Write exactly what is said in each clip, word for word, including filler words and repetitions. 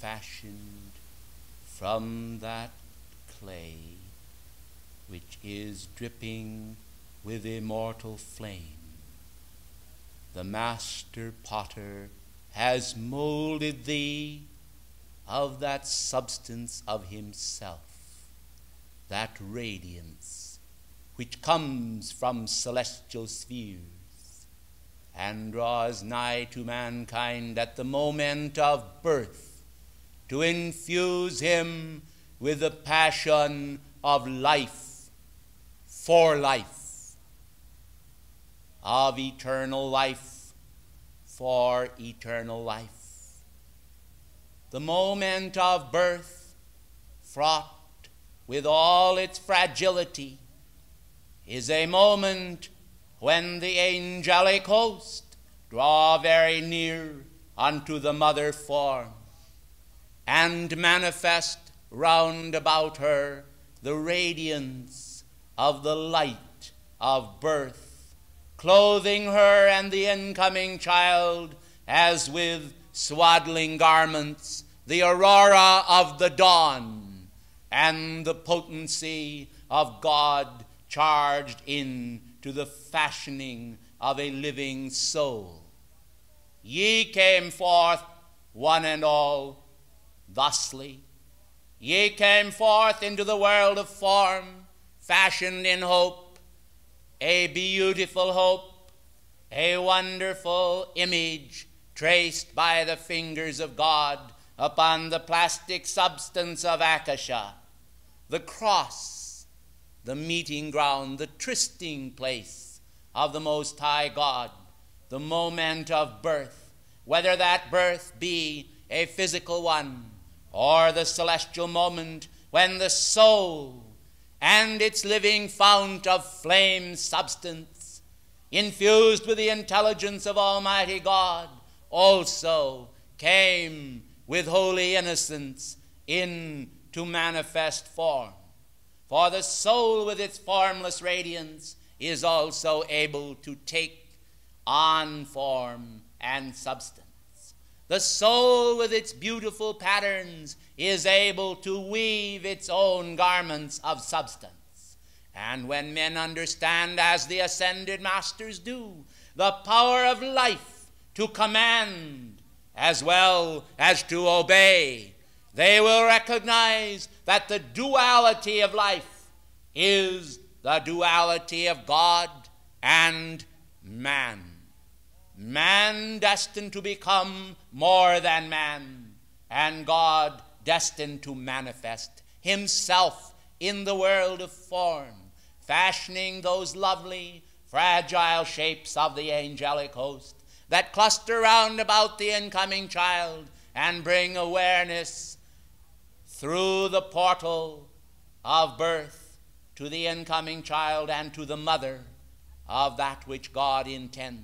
Fashioned from that clay which is dripping with immortal flame. The master potter has molded thee of that substance of himself, that radiance which comes from celestial spheres, and draws nigh to mankind at the moment of birth, to infuse him with the passion of life, for life, of eternal life, for eternal life. The moment of birth, fraught with all its fragility, is a moment when the angelic host draw very near unto the mother form, and manifest round about her the radiance of the light of birth, clothing her and the incoming child as with swaddling garments, the aurora of the dawn, and the potency of God charged in to the fashioning of a living soul. Ye came forth, one and all, thusly. Ye came forth into the world of form, fashioned in hope, a beautiful hope, a wonderful image traced by the fingers of God upon the plastic substance of Akasha, the cross, the meeting ground, the trysting place of the Most High God, the moment of birth, whether that birth be a physical one or the celestial moment when the soul and its living fount of flame substance, infused with the intelligence of Almighty God, also came with holy innocence into manifest form. For the soul with its formless radiance is also able to take on form and substance. The soul with its beautiful patterns is able to weave its own garments of substance. And when men understand, as the ascended masters do, the power of life to command as well as to obey, they will recognize that the duality of life is the duality of God and man. Man destined to become more than man, and God destined to manifest himself in the world of form, fashioning those lovely, fragile shapes of the angelic host that cluster round about the incoming child and bring awareness through the portal of birth to the incoming child and to the mother of that which God intends.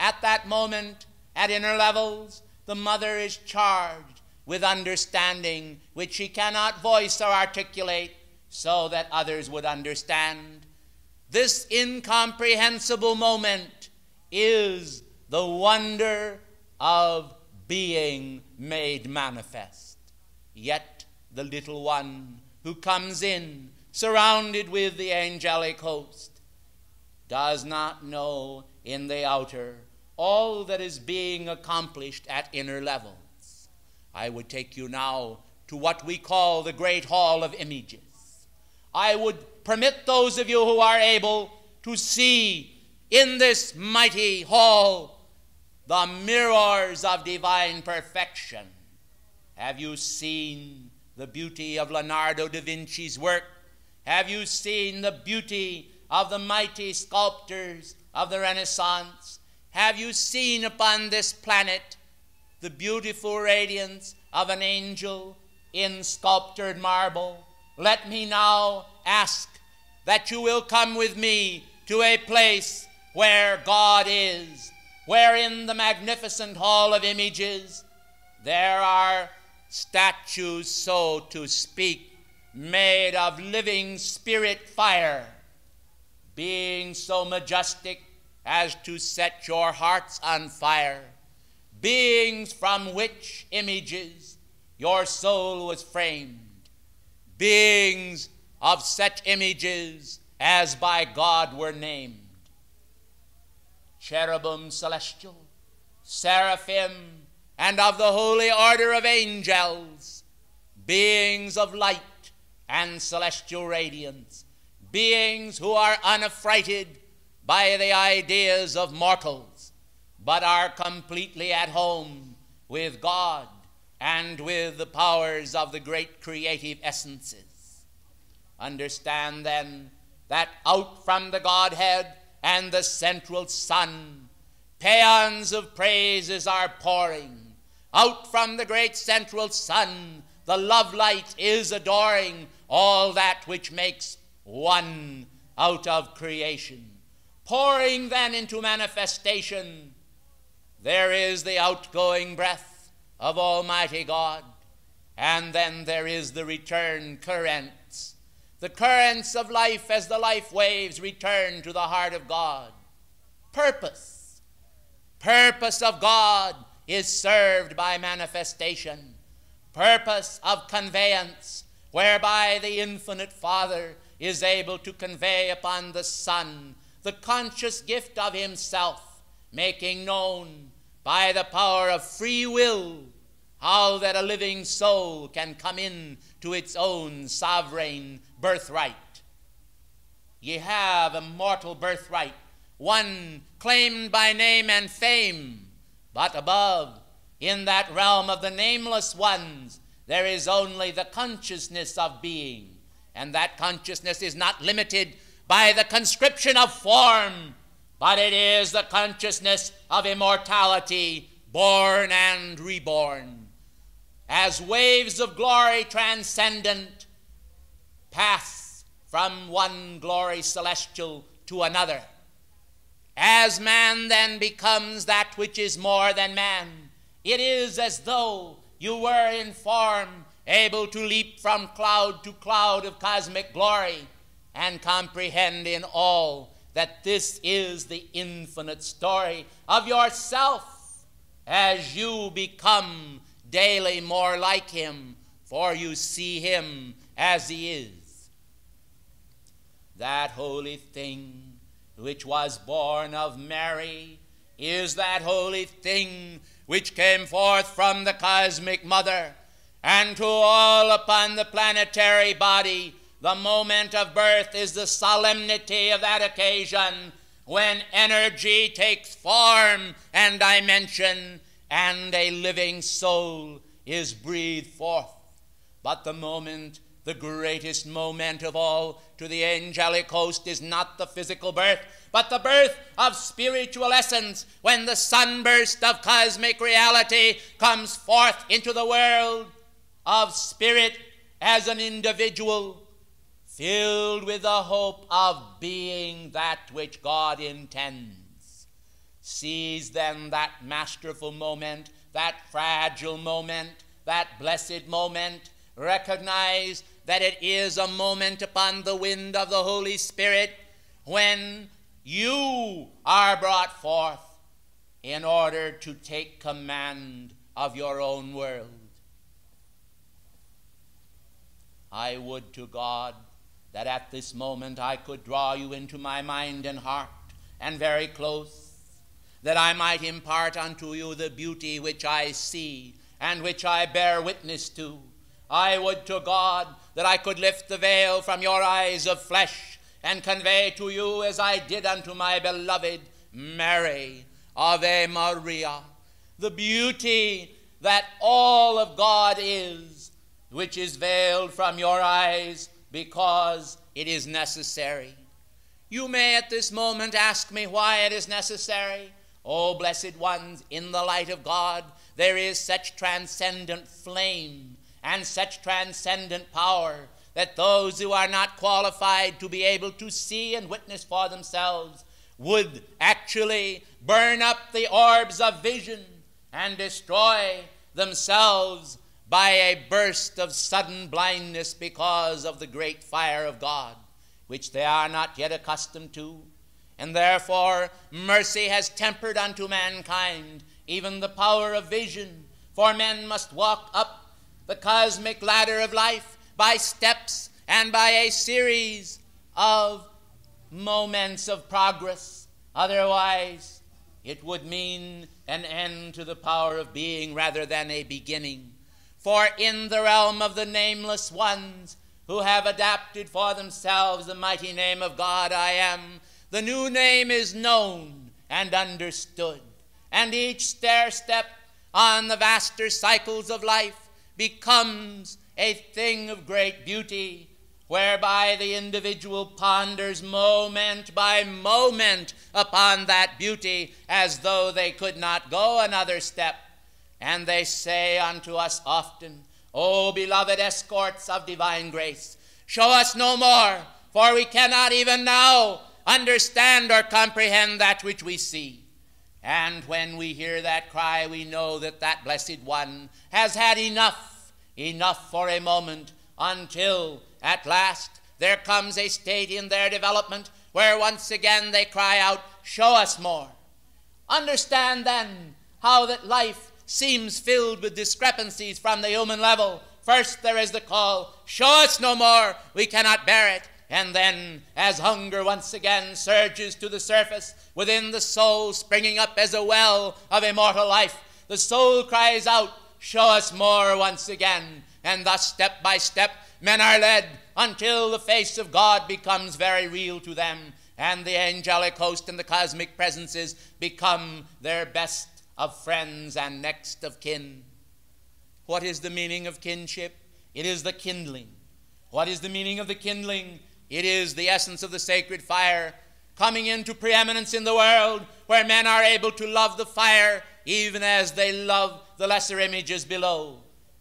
At that moment, at inner levels, the mother is charged with understanding which she cannot voice or articulate so that others would understand. This incomprehensible moment is the wonder of being made manifest. Yet the little one who comes in, surrounded with the angelic host, does not know in the outer all that is being accomplished at inner levels. I would take you now to what we call the Great Hall of Images. I would permit those of you who are able to see in this mighty hall the mirrors of divine perfection. Have you seen the beauty of Leonardo da Vinci's work? Have you seen the beauty of the mighty sculptors of the Renaissance? Have you seen upon this planet the beautiful radiance of an angel in sculptured marble? Let me now ask that you will come with me to a place where God is, where in the magnificent hall of images there are statues, so to speak, made of living spirit fire, being so majestic as to set your hearts on fire, beings from which images your soul was framed, beings of such images as by God were named. Cherubim celestial, seraphim, and of the holy order of angels, beings of light and celestial radiance, beings who are unaffrighted by the ideas of mortals, but are completely at home with God and with the powers of the great creative essences. Understand then that out from the Godhead and the central sun, paeans of praises are pouring. Out from the great central sun, the love light is adoring all that which makes one out of creation. Pouring then into manifestation, there is the outgoing breath of Almighty God, and then there is the return currents. The currents of life as the life waves return to the heart of God. Purpose. Purpose of God is served by manifestation. Purpose of conveyance, whereby the infinite Father is able to convey upon the Son the conscious gift of himself, making known by the power of free will how that a living soul can come in to its own sovereign birthright. Ye have a mortal birthright, one claimed by name and fame, but above, in that realm of the nameless ones, there is only the consciousness of being. And that consciousness is not limited by the conscription of form, but it is the consciousness of immortality, born and reborn. As waves of glory transcendent pass from one glory celestial to another, as man then becomes that which is more than man, it is as though you were in form able to leap from cloud to cloud of cosmic glory and comprehend in all that this is the infinite story of yourself as you become daily more like him, for you see him as he is. That holy thing which was born of Mary is that holy thing which came forth from the cosmic mother. And to all upon the planetary body, the moment of birth is the solemnity of that occasion when energy takes form and dimension and a living soul is breathed forth. But the moment, the greatest moment of all to the angelic host is not the physical birth, but the birth of spiritual essence when the sunburst of cosmic reality comes forth into the world of spirit as an individual filled with the hope of being that which God intends. Seize then that masterful moment, that fragile moment, that blessed moment. Recognize that it is a moment upon the wind of the Holy Spirit when you are brought forth in order to take command of your own world. I would to God that at this moment I could draw you into my mind and heart, and very close. that I might impart unto you the beauty which I see and which I bear witness to. I would to God that I could lift the veil from your eyes of flesh and convey to you, as I did unto my beloved Mary, Ave Maria, the beauty that all of God is, which is veiled from your eyes because it is necessary. You may at this moment ask me why it is necessary. O blessed ones, in the light of God, there is such transcendent flame and such transcendent power that those who are not qualified to be able to see and witness for themselves would actually burn up the orbs of vision and destroy themselves by a burst of sudden blindness because of the great fire of God, which they are not yet accustomed to. And therefore, mercy has tempered unto mankind even the power of vision, for men must walk up the cosmic ladder of life by steps and by a series of moments of progress. Otherwise, it would mean an end to the power of being rather than a beginning. For in the realm of the nameless ones who have adapted for themselves the mighty name of God, I am, the new name is known and understood, and each stair step on the vaster cycles of life becomes a thing of great beauty, whereby the individual ponders moment by moment upon that beauty as though they could not go another step. And they say unto us often, O beloved escorts of divine grace, show us no more, for we cannot even now understand or comprehend that which we see. And when we hear that cry, we know that that blessed one has had enough, enough for a moment, until at last there comes a state in their development where once again they cry out, show us more. Understand then how that life seems filled with discrepancies from the human level. First there is the call, show us no more, we cannot bear it. And then, as hunger once again surges to the surface within the soul, springing up as a well of immortal life, the soul cries out, show us more once again. And thus, step by step, men are led until the face of God becomes very real to them, and the angelic host and the cosmic presences become their best of friends and next of kin. What is the meaning of kinship? It is the kindling. What is the meaning of the kindling? It is the essence of the sacred fire coming into preeminence in the world, where men are able to love the fire even as they love the lesser images below.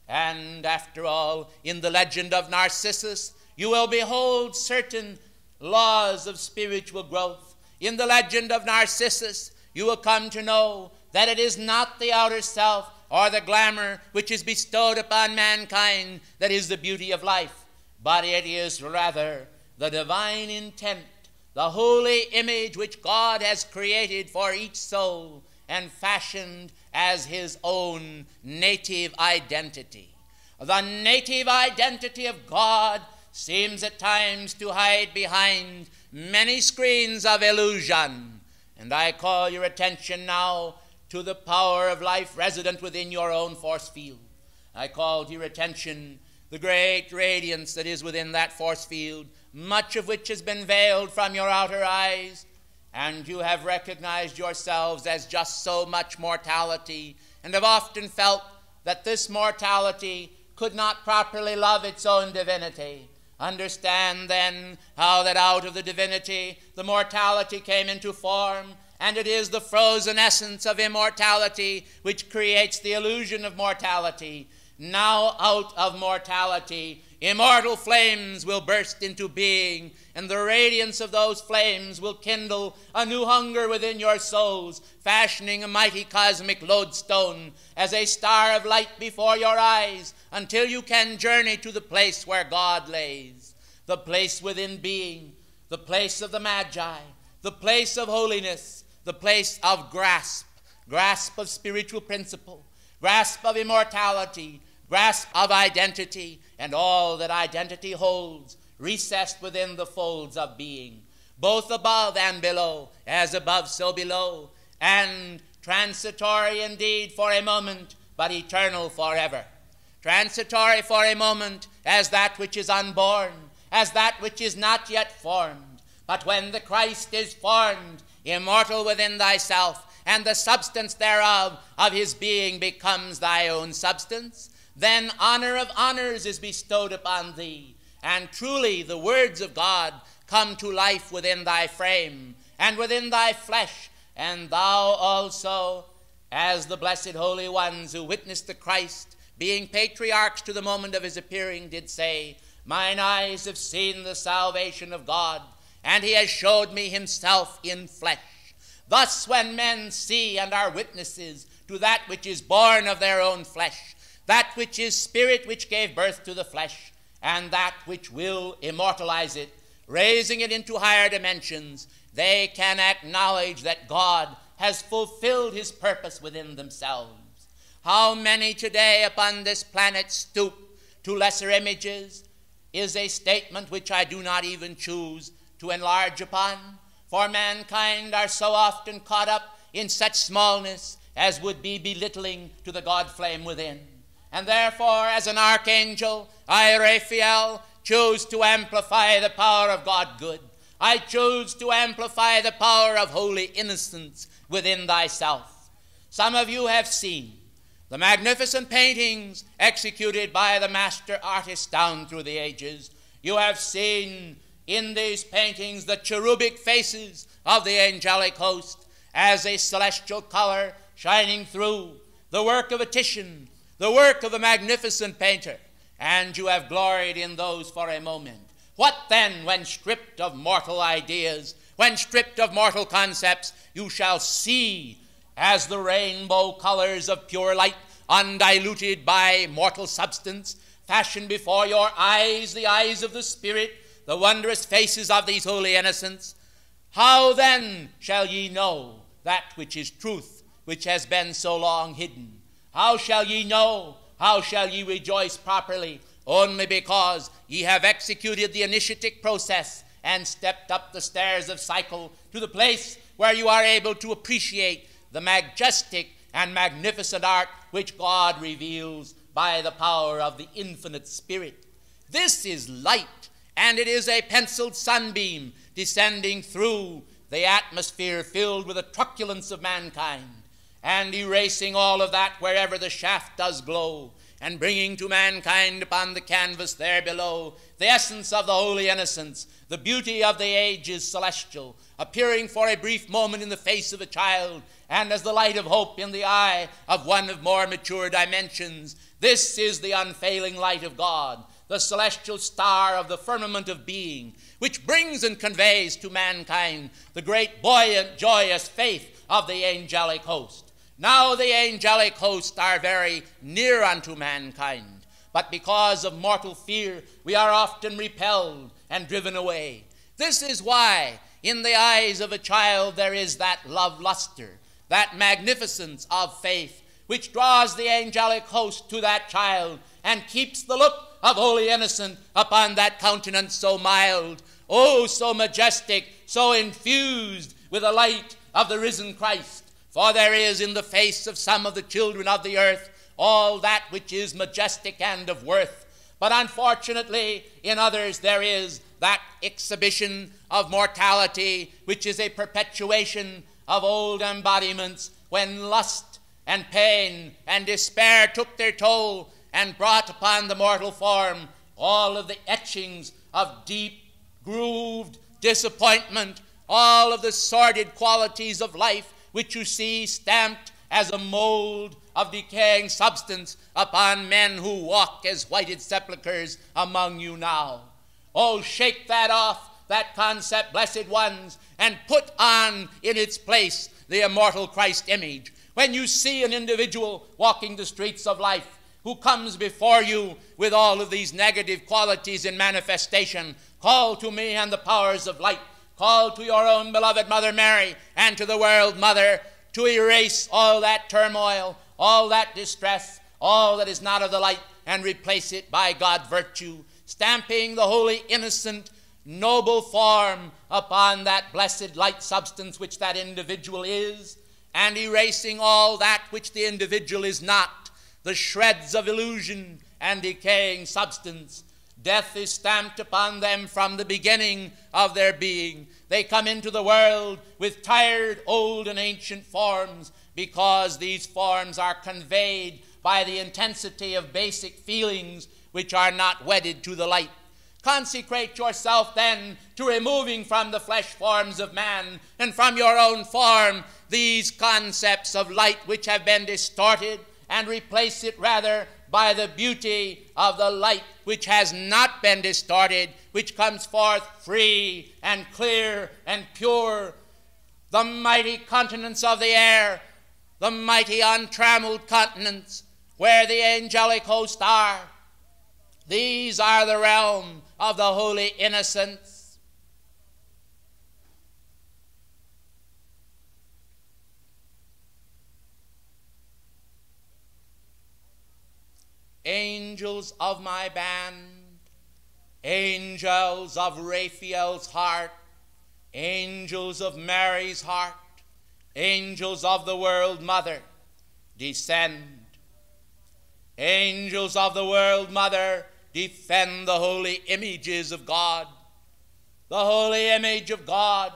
And after all, in the legend of Narcissus, you will behold certain laws of spiritual growth. In the legend of Narcissus, you will come to know that it is not the outer self or the glamour which is bestowed upon mankind that is the beauty of life, but it is rather the divine intent, the holy image which God has created for each soul and fashioned as his own native identity. The native identity of God seems at times to hide behind many screens of illusion. And I call your attention now to the power of life resident within your own force field. I call to your attention the great radiance that is within that force field, much of which has been veiled from your outer eyes, and you have recognized yourselves as just so much mortality, and have often felt that this mortality could not properly love its own divinity. Understand then how that out of the divinity the mortality came into form, and it is the frozen essence of immortality which creates the illusion of mortality. Now out of mortality, immortal flames will burst into being, and the radiance of those flames will kindle a new hunger within your souls, fashioning a mighty cosmic lodestone as a star of light before your eyes, until you can journey to the place where God lays, the place within being, the place of the Magi, the place of holiness, the place of grasp, grasp of spiritual principle, grasp of immortality, grasp of identity, and all that identity holds, recessed within the folds of being, both above and below, as above so below, and transitory indeed for a moment, but eternal forever. Transitory for a moment as that which is unborn, as that which is not yet formed. But when the Christ is formed, immortal within thyself, and the substance thereof of his being becomes thy own substance, then honor of honors is bestowed upon thee. And truly the words of God come to life within thy frame and within thy flesh, and thou also, as the blessed holy ones who witnessed the Christ, being patriarchs to the moment of his appearing, did say, mine eyes have seen the salvation of God, and he has showed me himself in flesh. Thus when men see and are witnesses to that which is born of their own flesh, that which is spirit which gave birth to the flesh, and that which will immortalize it, raising it into higher dimensions, they can acknowledge that God has fulfilled his purpose within themselves. How many today upon this planet stoop to lesser images is a statement which I do not even choose to enlarge upon, for mankind are so often caught up in such smallness as would be belittling to the God flame within. And therefore, as an archangel, I, Raphael, choose to amplify the power of God good. I choose to amplify the power of holy innocence within thyself. Some of you have seen the magnificent paintings executed by the master artists down through the ages. You have seen in these paintings the cherubic faces of the angelic host as a celestial color shining through, the work of a Titian, the work of a magnificent painter, and you have gloried in those for a moment. What then, when stripped of mortal ideas, when stripped of mortal concepts, you shall see as the rainbow colors of pure light, undiluted by mortal substance, fashioned before your eyes, the eyes of the Spirit, the wondrous faces of these holy innocents. How then shall ye know that which is truth, which has been so long hidden? How shall ye know? How shall ye rejoice properly? Only because ye have executed the initiatic process and stepped up the stairs of cycle to the place where you are able to appreciate the majestic and magnificent art which God reveals by the power of the infinite Spirit. This is light, and it is a penciled sunbeam descending through the atmosphere filled with the truculence of mankind, and erasing all of that wherever the shaft does glow, and bringing to mankind upon the canvas there below the essence of the holy innocence, the beauty of the ages celestial, appearing for a brief moment in the face of a child, and as the light of hope in the eye of one of more mature dimensions. This is the unfailing light of God, the celestial star of the firmament of being, which brings and conveys to mankind the great buoyant, joyous faith of the angelic host. Now the angelic hosts are very near unto mankind, but because of mortal fear, we are often repelled and driven away. This is why in the eyes of a child there is that love luster, that magnificence of faith, which draws the angelic host to that child and keeps the look of holy innocence upon that countenance so mild, oh, so majestic, so infused with the light of the risen Christ. For there is in the face of some of the children of the earth all that which is majestic and of worth. But unfortunately, in others there is that exhibition of mortality which is a perpetuation of old embodiments, when lust and pain and despair took their toll and brought upon the mortal form all of the etchings of deep, grooved disappointment, all of the sordid qualities of life which you see stamped as a mold of decaying substance upon men who walk as whited sepulchres among you now. Oh, shake that off, that concept, blessed ones, and put on in its place the immortal Christ image. When you see an individual walking the streets of life who comes before you with all of these negative qualities in manifestation, call to me and the powers of light. Call to your own beloved Mother Mary and to the world mother to erase all that turmoil, all that distress, all that is not of the light, and replace it by God virtue, stamping the holy, innocent, noble form upon that blessed light substance which that individual is, and erasing all that which the individual is not, the shreds of illusion and decaying substance. Death is stamped upon them from the beginning of their being. They come into the world with tired, old, and ancient forms, because these forms are conveyed by the intensity of basic feelings which are not wedded to the light. Consecrate yourself then to removing from the flesh forms of man and from your own form these concepts of light which have been distorted, and replace it rather by the beauty of the light which has not been distorted, which comes forth free and clear and pure. The mighty continents of the air, the mighty untrammeled continents where the angelic hosts are, these are the realm of the holy innocence. Angels of my band, angels of Raphael's heart, angels of Mary's heart, angels of the world mother, descend. Angels of the world mother, defend the holy images of God, the holy image of God,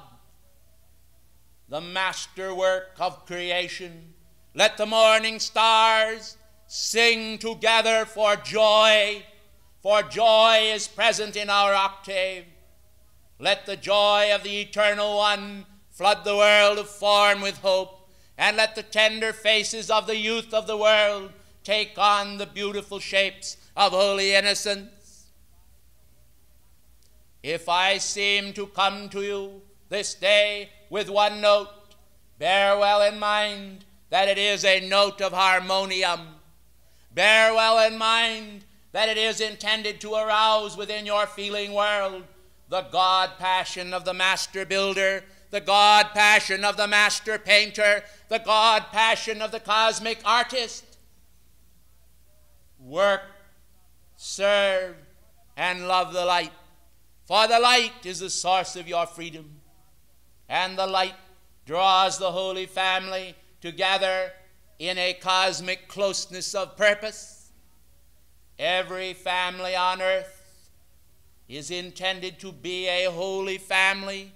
the masterwork of creation. Let the morning stars sing together for joy, for joy is present in our octave. Let the joy of the Eternal One flood the world of form with hope, and let the tender faces of the youth of the world take on the beautiful shapes of holy innocence. If I seem to come to you this day with one note, bear well in mind that it is a note of harmonium. Bear well in mind that it is intended to arouse within your feeling world the God passion of the master builder, the God passion of the master painter, the God passion of the cosmic artist. Work, serve, and love the light, for the light is the source of your freedom, and the light draws the Holy Family together in a cosmic closeness of purpose. Every family on earth is intended to be a holy family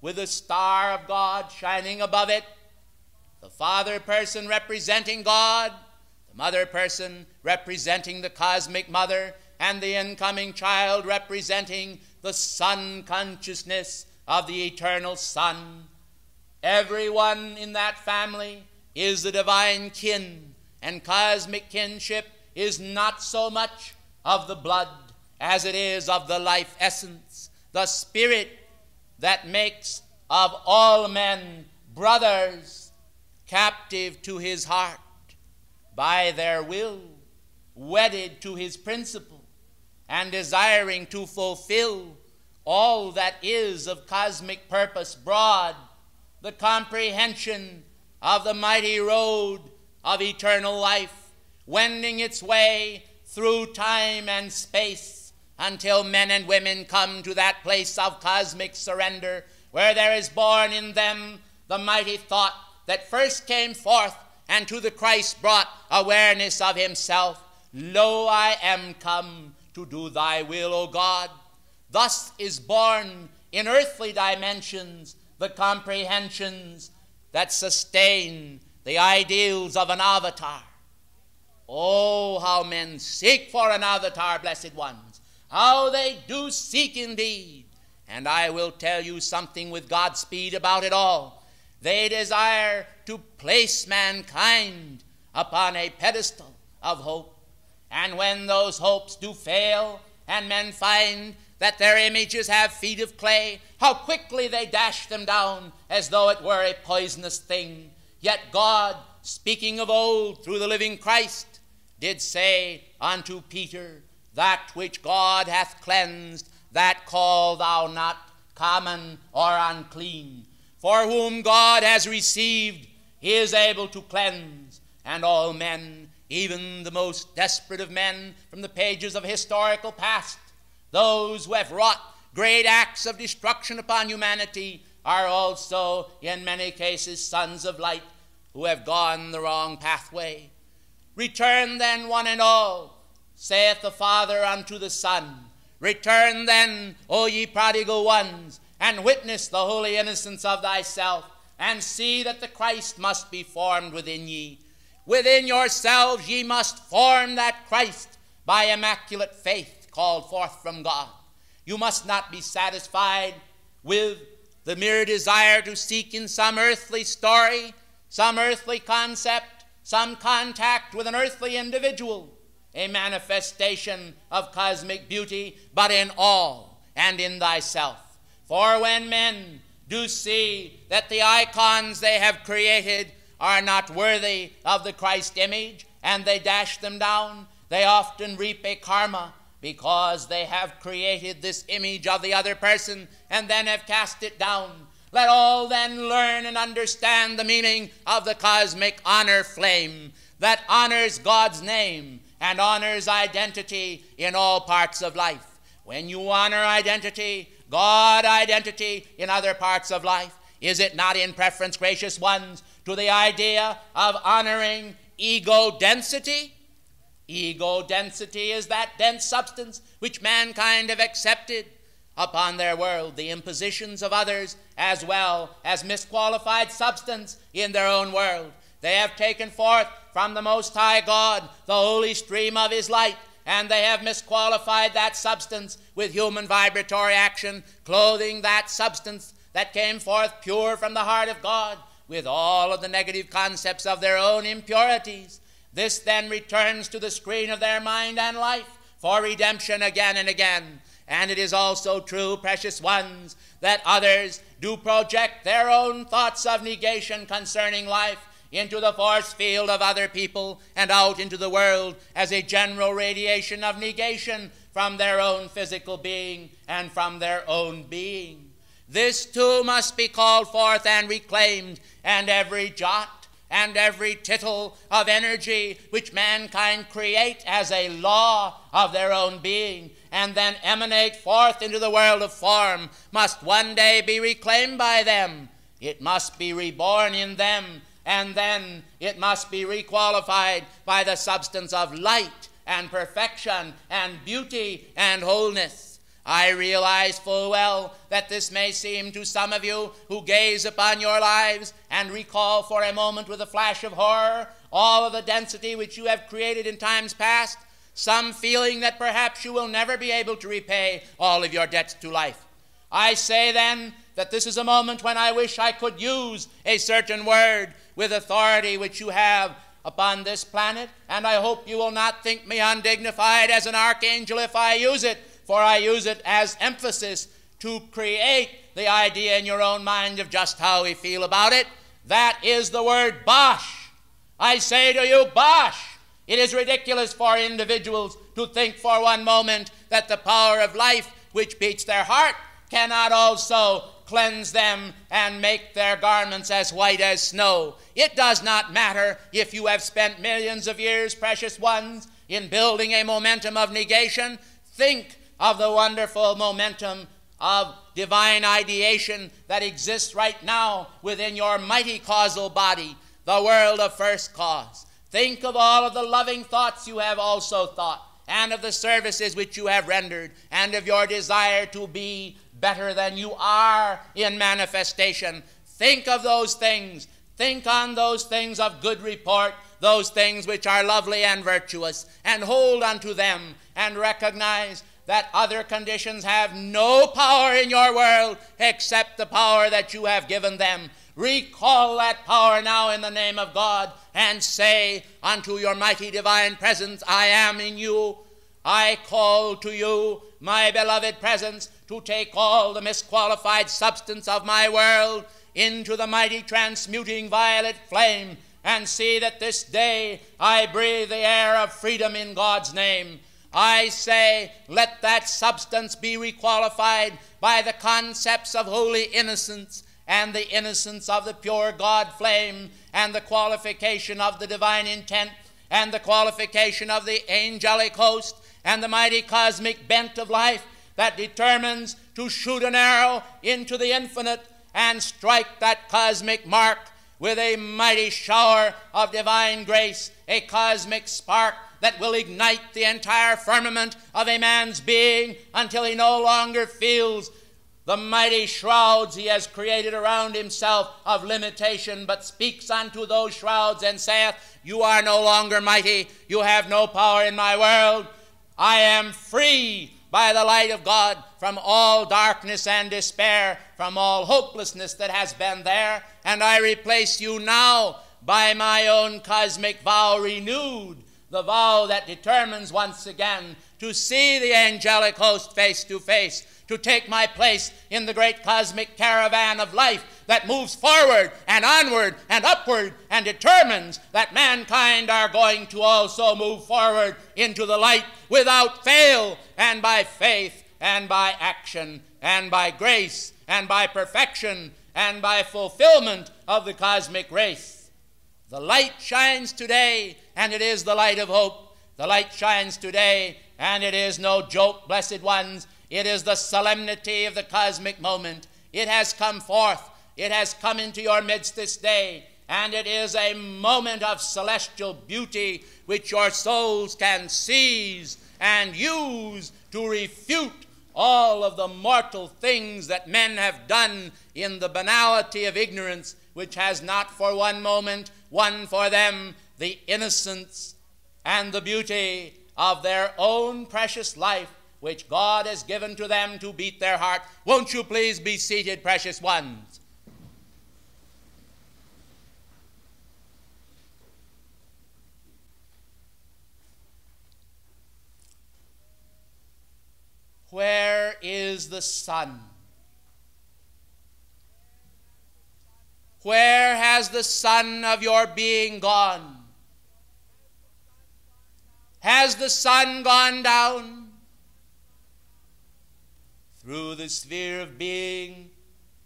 with a star of God shining above it, the Father person representing God, Mother person representing the cosmic mother, and the incoming child representing the Son consciousness of the eternal Son. Everyone in that family is the divine kin, and cosmic kinship is not so much of the blood as it is of the life essence, the spirit that makes of all men brothers captive to his heart, by their will, wedded to his principle, and desiring to fulfill all that is of cosmic purpose broad, the comprehension of the mighty road of eternal life, wending its way through time and space until men and women come to that place of cosmic surrender where there is born in them the mighty thought that first came forth and to the Christ brought awareness of himself. Lo, I am come to do thy will, O God. Thus is born in earthly dimensions the comprehensions that sustain the ideals of an avatar. Oh, how men seek for an avatar, blessed ones. How they do seek indeed. And I will tell you something with Godspeed about it all. They desire to place mankind upon a pedestal of hope. And when those hopes do fail, and men find that their images have feet of clay, how quickly they dash them down as though it were a poisonous thing. Yet God, speaking of old through the living Christ, did say unto Peter, that which God hath cleansed, that call thou not common or unclean. For whom God has received, he is able to cleanse. And all men, even the most desperate of men from the pages of historical past, those who have wrought great acts of destruction upon humanity, are also in many cases sons of light, who have gone the wrong pathway. Return then, one and all, saith the Father unto the Son. Return then, O ye prodigal ones, and witness the holy innocence of thyself, and see that the Christ must be formed within ye. Within yourselves ye must form that Christ by immaculate faith called forth from God. You must not be satisfied with the mere desire to seek in some earthly story, some earthly concept, some contact with an earthly individual, a manifestation of cosmic beauty, but in all and in thyself. For when men do see that the icons they have created are not worthy of the Christ image, and they dash them down, they often reap a karma, because they have created this image of the other person and then have cast it down. Let all then learn and understand the meaning of the cosmic honor flame that honors God's name and honors identity in all parts of life. When you honor identity, God identity in other parts of life, is it not in preference, gracious ones, to the idea of honoring ego density? Ego density is that dense substance which mankind have accepted upon their world, the impositions of others, as well as misqualified substance in their own world. They have taken forth from the Most High God the holy stream of His light, and they have misqualified that substance with human vibratory action, clothing that substance that came forth pure from the heart of God with all of the negative concepts of their own impurities. This then returns to the screen of their mind and life for redemption again and again. And it is also true, precious ones, that others do project their own thoughts of negation concerning life into the force field of other people and out into the world as a general radiation of negation from their own physical being and from their own being. This too must be called forth and reclaimed, and every jot and every tittle of energy which mankind create as a law of their own being and then emanate forth into the world of form must one day be reclaimed by them. It must be reborn in them, and then it must be requalified by the substance of light and perfection and beauty and wholeness. I realize full well that this may seem to some of you who gaze upon your lives and recall for a moment with a flash of horror all of the density which you have created in times past, some feeling that perhaps you will never be able to repay all of your debts to life. I say then that this is a moment when I wish I could use a certain word with authority which you have upon this planet, and I hope you will not think me undignified as an archangel if I use it, for I use it as emphasis to create the idea in your own mind of just how we feel about it. That is the word bosh. I say to you, bosh. It is ridiculous for individuals to think for one moment that the power of life which beats their heart cannot also cleanse them and make their garments as white as snow. It does not matter if you have spent millions of years, precious ones, in building a momentum of negation. Think of the wonderful momentum of divine ideation that exists right now within your mighty causal body, the world of first cause. Think of all of the loving thoughts you have also thought, and of the services which you have rendered, and of your desire to be better than you are in manifestation. Think of those things. Think on those things of good report, those things which are lovely and virtuous, and hold unto them, and recognize that other conditions have no power in your world except the power that you have given them. Recall that power now in the name of God and say unto your mighty divine presence, I am in you. I call to you, my beloved presence, to take all the misqualified substance of my world into the mighty transmuting violet flame, and see that this day I breathe the air of freedom in God's name. I say, let that substance be requalified by the concepts of holy innocence and the innocence of the pure God flame and the qualification of the divine intent and the qualification of the angelic host and the mighty cosmic bent of life that determines to shoot an arrow into the infinite and strike that cosmic mark with a mighty shower of divine grace, a cosmic spark that will ignite the entire firmament of a man's being until he no longer feels the mighty shrouds he has created around himself of limitation, but speaks unto those shrouds and saith, "You are no longer mighty. You have no power in my world. I am free by the light of God from all darkness and despair, from all hopelessness that has been there, and I replace you now by my own cosmic vow renewed, the vow that determines once again to see the angelic host face to face, to take my place in the great cosmic caravan of life that moves forward and onward and upward and determines that mankind are going to also move forward into the light without fail, and by faith and by action and by grace and by perfection and by fulfillment of the cosmic race." The light shines today, and it is the light of hope. The light shines today, and it is no joke, blessed ones. It is the solemnity of the cosmic moment. It has come forth. It has come into your midst this day. And it is a moment of celestial beauty which your souls can seize and use to refute all of the mortal things that men have done in the banality of ignorance, which has not for one moment won for them the innocence and the beauty of their own precious life, which God has given to them to beat their heart. Won't you please be seated, precious ones? Where is the sun? Where has the sun of your being gone? Has the sun gone down? Through the sphere of being,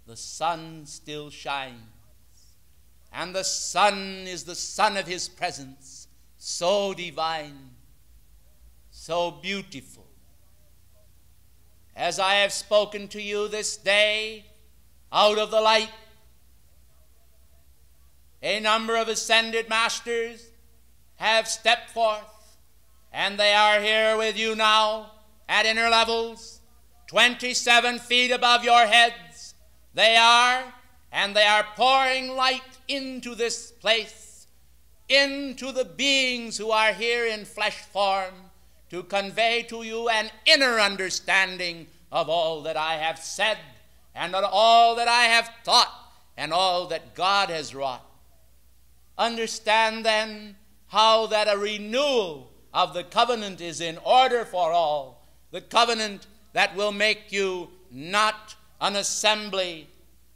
the sun still shines. And the sun is the sun of his presence, so divine, so beautiful. As I have spoken to you this day, out of the light, a number of ascended masters have stepped forth, and they are here with you now at inner levels, twenty-seven feet above your heads. They are, and they are pouring light into this place, into the beings who are here in flesh form, to convey to you an inner understanding of all that I have said, and of all that I have taught, and all that God has wrought. Understand then how that a renewal of the covenant is in order for all, the covenant that will make you not an assembly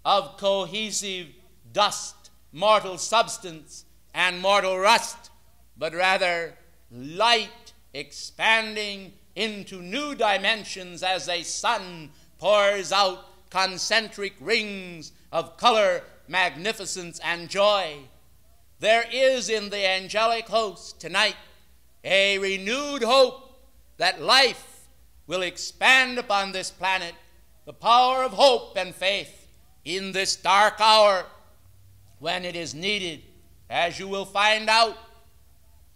of cohesive dust, mortal substance, and mortal rust, but rather light expanding into new dimensions as a sun pours out concentric rings of color, magnificence, and joy. There is in the angelic host tonight a renewed hope that life will expand upon this planet, the power of hope and faith in this dark hour when it is needed, as you will find out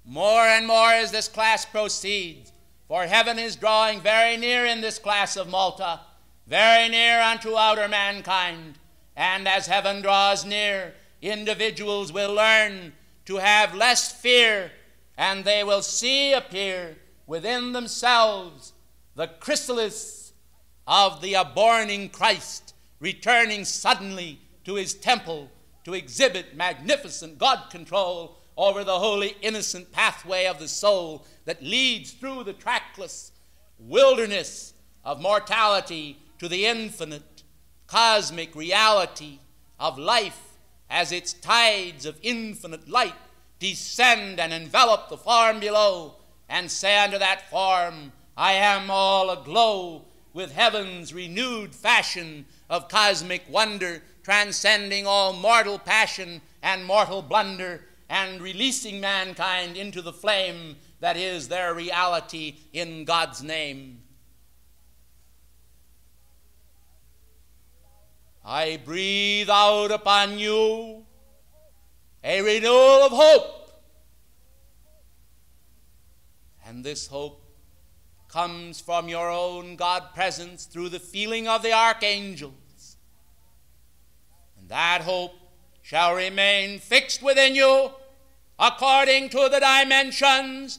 more and more as this class proceeds. For heaven is drawing very near in this class of Malta, very near unto outer mankind. And as heaven draws near, individuals will learn to have less fear, and they will see appear within themselves the chrysalis of the aborning Christ returning suddenly to his temple to exhibit magnificent God control over the holy innocent pathway of the soul that leads through the trackless wilderness of mortality to the infinite cosmic reality of life, as its tides of infinite light descend and envelop the form below and say unto that form, "I am all aglow with heaven's renewed fashion of cosmic wonder, transcending all mortal passion and mortal blunder, and releasing mankind into the flame that is their reality in God's name." I breathe out upon you a renewal of hope. And this hope comes from your own God presence through the feeling of the archangels. And that hope shall remain fixed within you according to the dimensions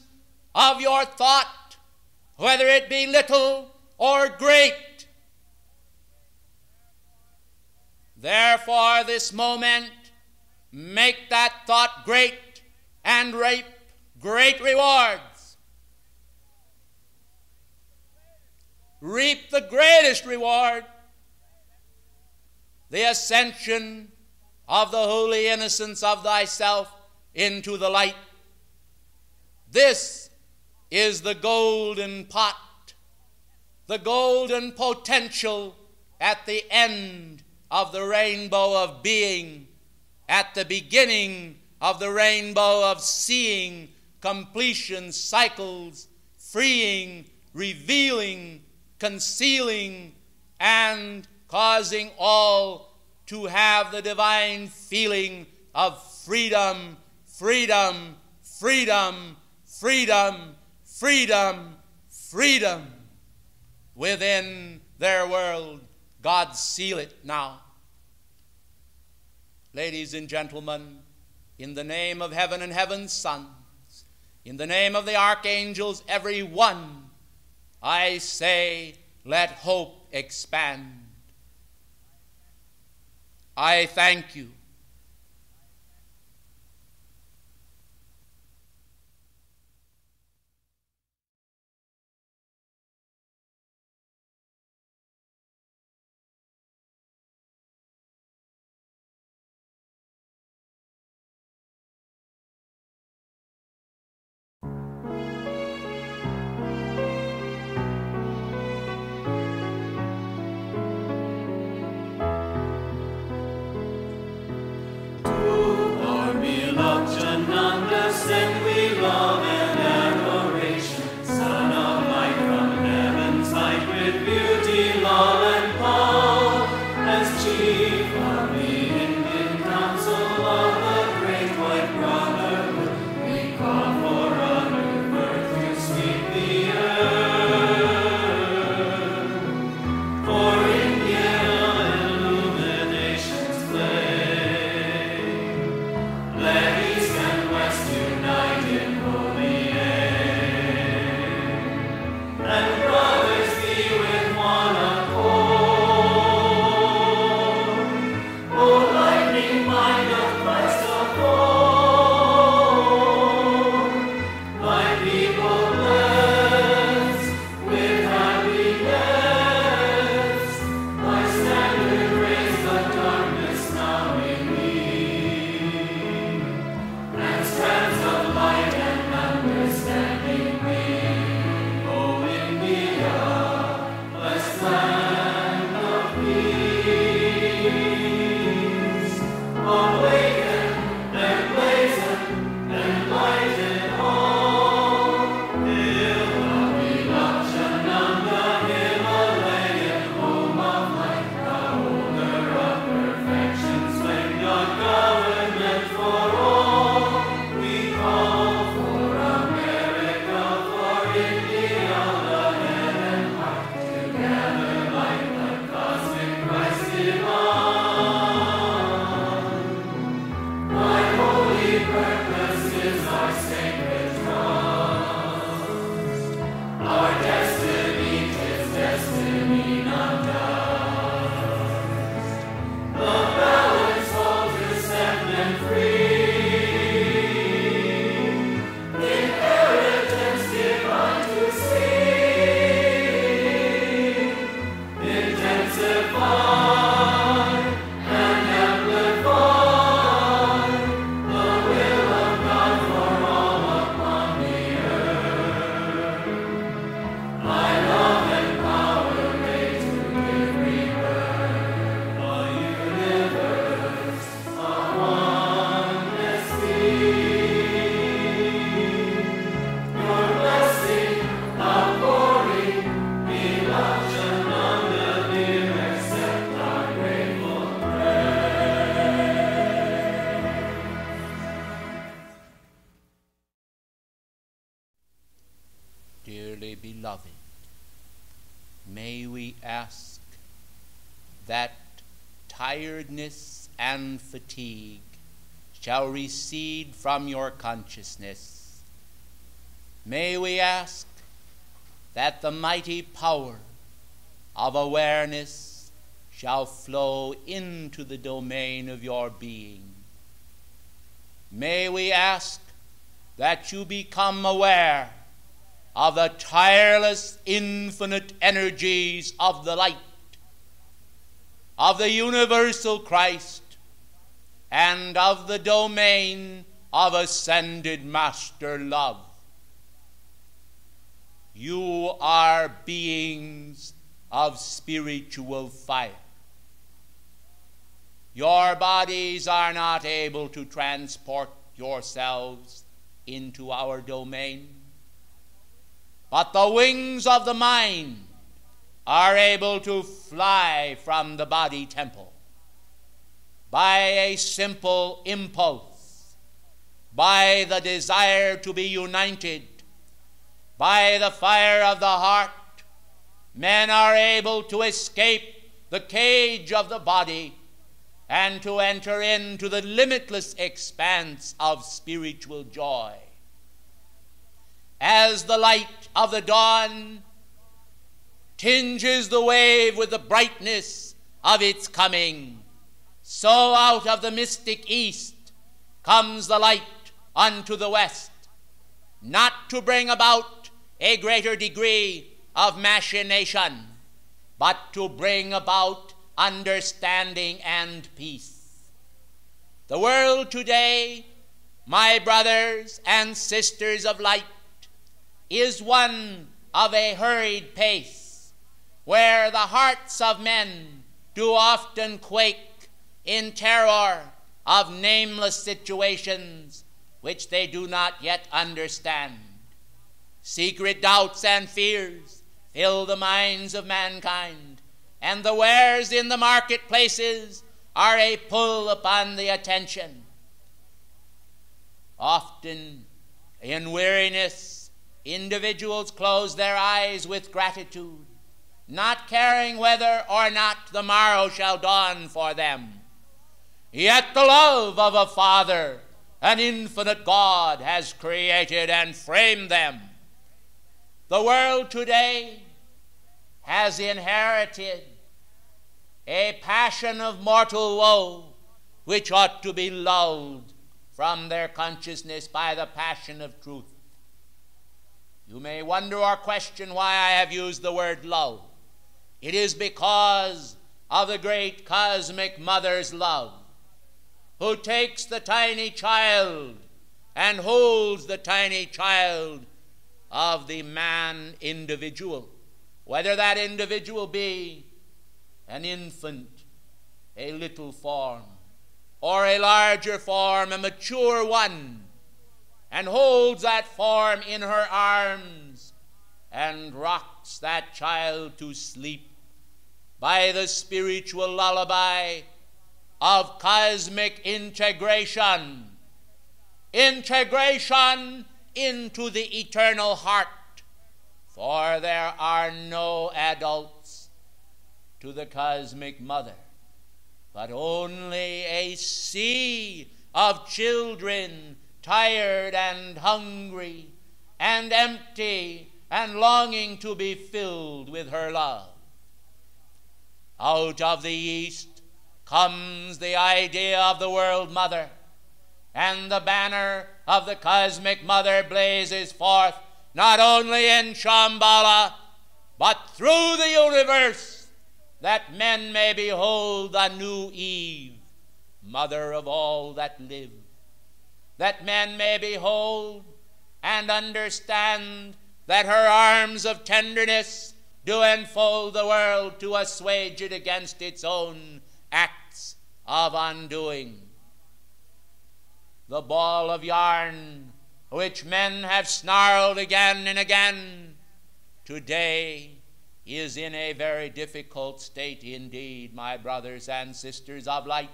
of your thought, whether it be little or great. Therefore, this moment, make that thought great and reap great rewards. Reap the greatest reward, the ascension of the holy innocence of thyself into the light. This is the golden pot, the golden potential at the end of the rainbow of being, at the beginning of the rainbow of seeing, completion, cycles, freeing, revealing, concealing, and causing all to have the divine feeling of freedom, freedom, freedom, freedom, freedom, freedom within their world. God seal it now. Ladies and gentlemen, in the name of heaven and heaven's sons, in the name of the archangels, every one, I say, let hope expand. I thank you. Let me stand. dearly beloved, may we ask that tiredness and fatigue shall recede from your consciousness. May we ask that the mighty power of awareness shall flow into the domain of your being. May we ask that you become aware of the tireless, infinite energies of the light, of the universal Christ, and of the domain of ascended Master Love. You are beings of spiritual fire. Your bodies are not able to transport yourselves into our domain, but the wings of the mind are able to fly from the body temple by a simple impulse, by the desire to be united, by the fire of the heart. Men are able to escape the cage of the body and to enter into the limitless expanse of spiritual joy. As the light of the dawn tinges the wave with the brightness of its coming, so out of the mystic east comes the light unto the west, not to bring about a greater degree of machination, but to bring about understanding and peace. The world today, my brothers and sisters of light, is one of a hurried pace, where the hearts of men do often quake in terror of nameless situations which they do not yet understand. Secret doubts and fears fill the minds of mankind, and the wares in the marketplaces are a pull upon the attention. Often, in weariness, individuals close their eyes with gratitude, not caring whether or not the morrow shall dawn for them. Yet the love of a Father, an infinite God, has created and framed them. The world today has inherited a passion of mortal woe which ought to be lulled from their consciousness by the passion of truth. You may wonder or question why I have used the word lull. It is because of the great cosmic mother's love, who takes the tiny child and holds the tiny child of the man individual, whether that individual be an infant, a little form, or a larger form, a mature one, and holds that form in her arms and rocks that child to sleep by the spiritual lullaby of cosmic integration, integration into the eternal heart, for there are no adults to the cosmic mother, but only a sea of children tired and hungry and empty and longing to be filled with her love. Out of the east comes the idea of the world mother, and the banner of the cosmic mother blazes forth not only in Shambhala, but through the universe, that men may behold the new Eve, mother of all that live, that men may behold and understand that her arms of tenderness do enfold the world to assuage it against its own acts of undoing. The ball of yarn which men have snarled again and again today is in a very difficult state indeed, my brothers and sisters of light.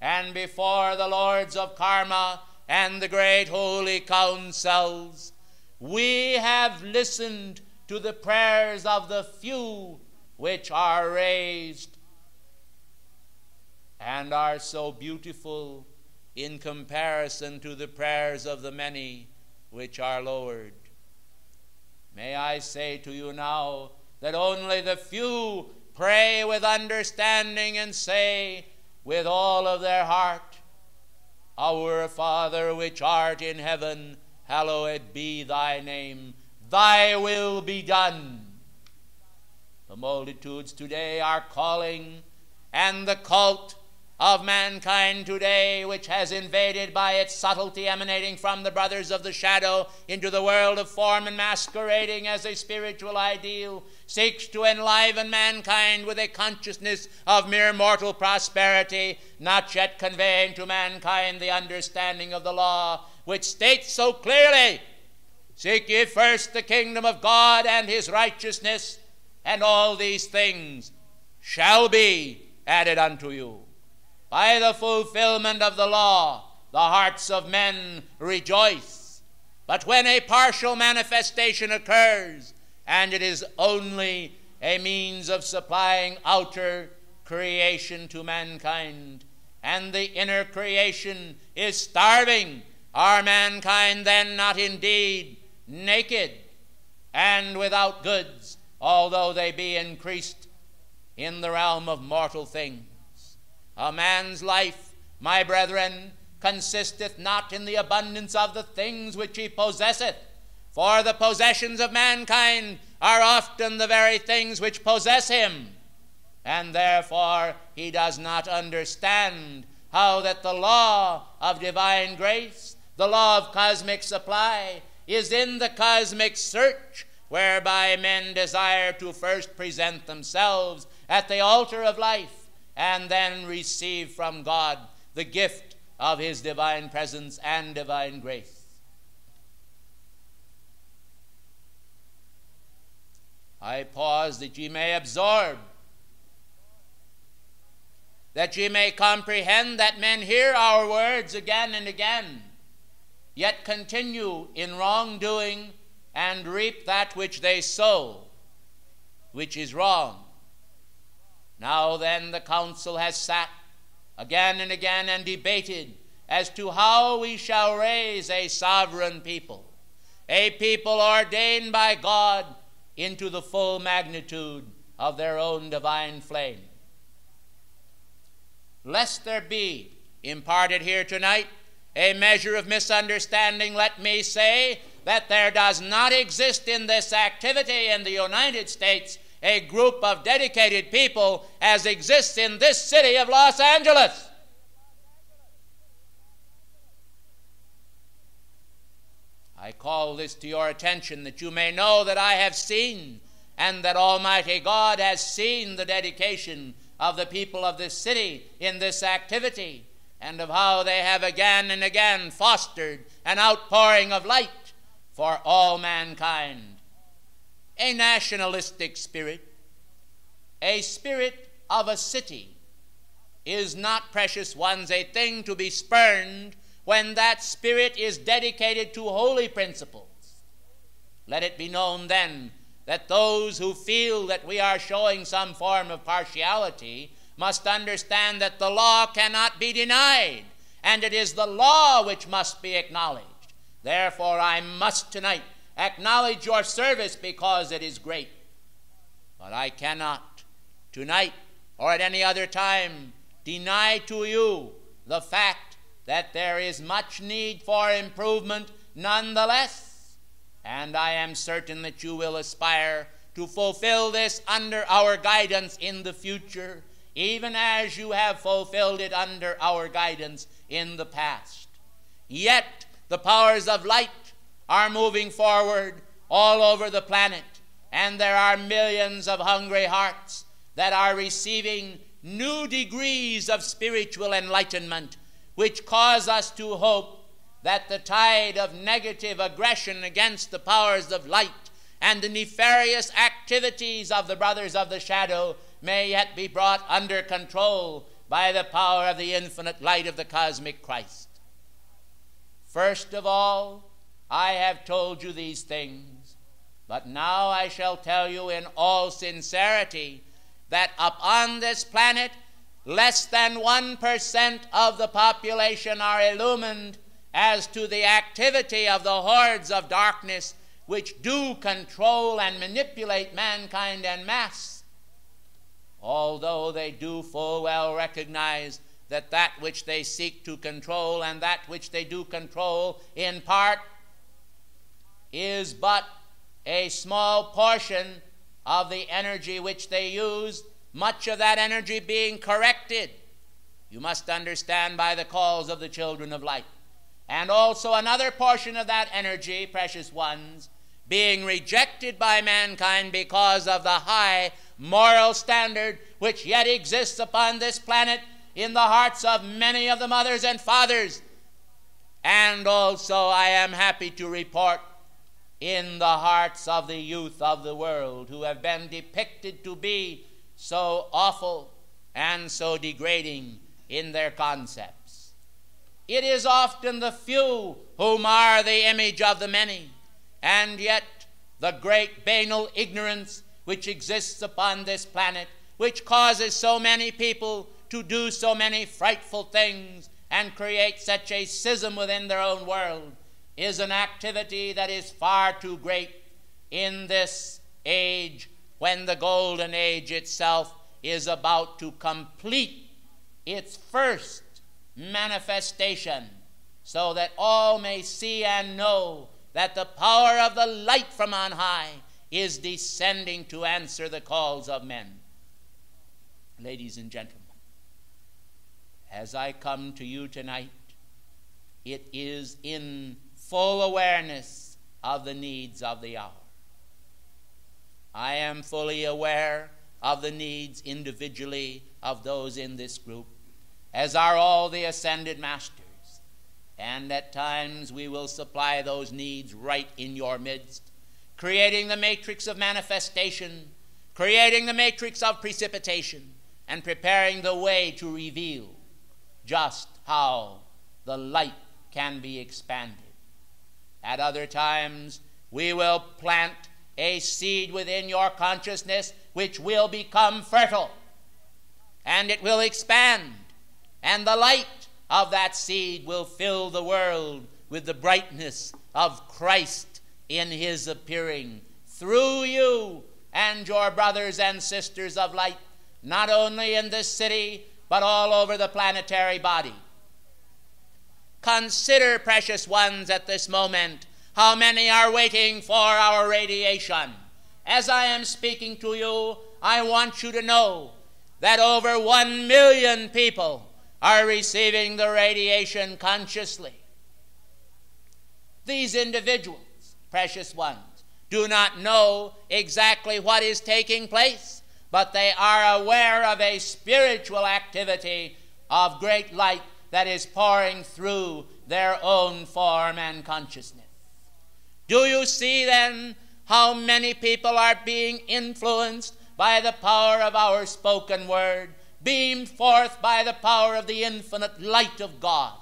And before the lords of karma and the great holy councils, we have listened to the prayers of the few which are raised and are so beautiful in comparison to the prayers of the many which are lowered. May I say to you now that only the few pray with understanding and say with all of their heart, Our Father which art in heaven, hallowed be thy name. Thy will be done. The multitudes today are calling, and the cult of mankind today, which has invaded by its subtlety emanating from the brothers of the shadow into the world of form and masquerading as a spiritual ideal, seeks to enliven mankind with a consciousness of mere mortal prosperity, not yet conveying to mankind the understanding of the law, which states so clearly, Seek ye first the kingdom of God and his righteousness, and all these things shall be added unto you. By the fulfillment of the law, the hearts of men rejoice. But when a partial manifestation occurs, and it is only a means of supplying outer creation to mankind, and the inner creation is starving, are mankind then not indeed naked and without goods, although they be increased in the realm of mortal things? A man's life, my brethren, consisteth not in the abundance of the things which he possesseth, for the possessions of mankind are often the very things which possess him, and therefore he does not understand how that the law of divine grace, the law of cosmic supply, is in the cosmic search whereby men desire to first present themselves at the altar of life, and then receive from God the gift of his divine presence and divine grace. I pause that ye may absorb, that ye may comprehend that men hear our words again and again, yet continue in wrongdoing and reap that which they sow, which is wrong. Now then, the council has sat again and again and debated as to how we shall raise a sovereign people, a people ordained by God into the full magnitude of their own divine flame. Lest there be imparted here tonight a measure of misunderstanding, let me say that there does not exist in this activity in the United States a group of dedicated people as exists in this city of Los Angeles. I call this to your attention that you may know that I have seen and that Almighty God has seen the dedication of the people of this city in this activity, and of how they have again and again fostered an outpouring of light for all mankind. A nationalistic spirit, a spirit of a city, is not, precious ones, a thing to be spurned when that spirit is dedicated to holy principles. Let it be known then that those who feel that we are showing some form of partiality must understand that the law cannot be denied, and it is the law which must be acknowledged. Therefore, I must tonight acknowledge your service because it is great. But I cannot tonight or at any other time deny to you the fact that there is much need for improvement nonetheless. And I am certain that you will aspire to fulfill this under our guidance in the future, even as you have fulfilled it under our guidance in the past. Yet the powers of light are moving forward all over the planet, and there are millions of hungry hearts that are receiving new degrees of spiritual enlightenment, which cause us to hope that the tide of negative aggression against the powers of light and the nefarious activities of the brothers of the shadow may yet be brought under control by the power of the infinite light of the cosmic Christ. First of all, I have told you these things, but now I shall tell you in all sincerity that upon this planet less than one percent of the population are illumined as to the activity of the hordes of darkness which do control and manipulate mankind en masse, although they do full well recognize that that which they seek to control and that which they do control in part is but a small portion of the energy which they use, much of that energy being corrected, you must understand, by the calls of the children of light. And also another portion of that energy, precious ones, being rejected by mankind because of the high moral standard which yet exists upon this planet in the hearts of many of the mothers and fathers. And also, I am happy to report, in the hearts of the youth of the world, who have been depicted to be so awful and so degrading in their concepts. It is often the few whom are the image of the many, and yet the great banal ignorance which exists upon this planet, which causes so many people to do so many frightful things and create such a schism within their own world, is an activity that is far too great in this age, when the golden age itself is about to complete its first manifestation, so that all may see and know that the power of the light from on high is descending to answer the calls of men. Ladies and gentlemen, as I come to you tonight, it is in full awareness of the needs of the hour. I am fully aware of the needs individually of those in this group, as are all the ascended masters. And at times we will supply those needs right in your midst, creating the matrix of manifestation, creating the matrix of precipitation, and preparing the way to reveal just how the light can be expanded. At other times, we will plant a seed within your consciousness which will become fertile, and it will expand, and the light of that seed will fill the world with the brightness of Christ in his appearing through you and your brothers and sisters of light, not only in this city, but all over the planetary body. Consider, precious ones, at this moment, how many are waiting for our radiation. As I am speaking to you, I want you to know that over one million people are receiving the radiation consciously. These individuals, precious ones, do not know exactly what is taking place, but they are aware of a spiritual activity of great light that is pouring through their own form and consciousness. Do you see then how many people are being influenced by the power of our spoken word, beamed forth by the power of the infinite light of God?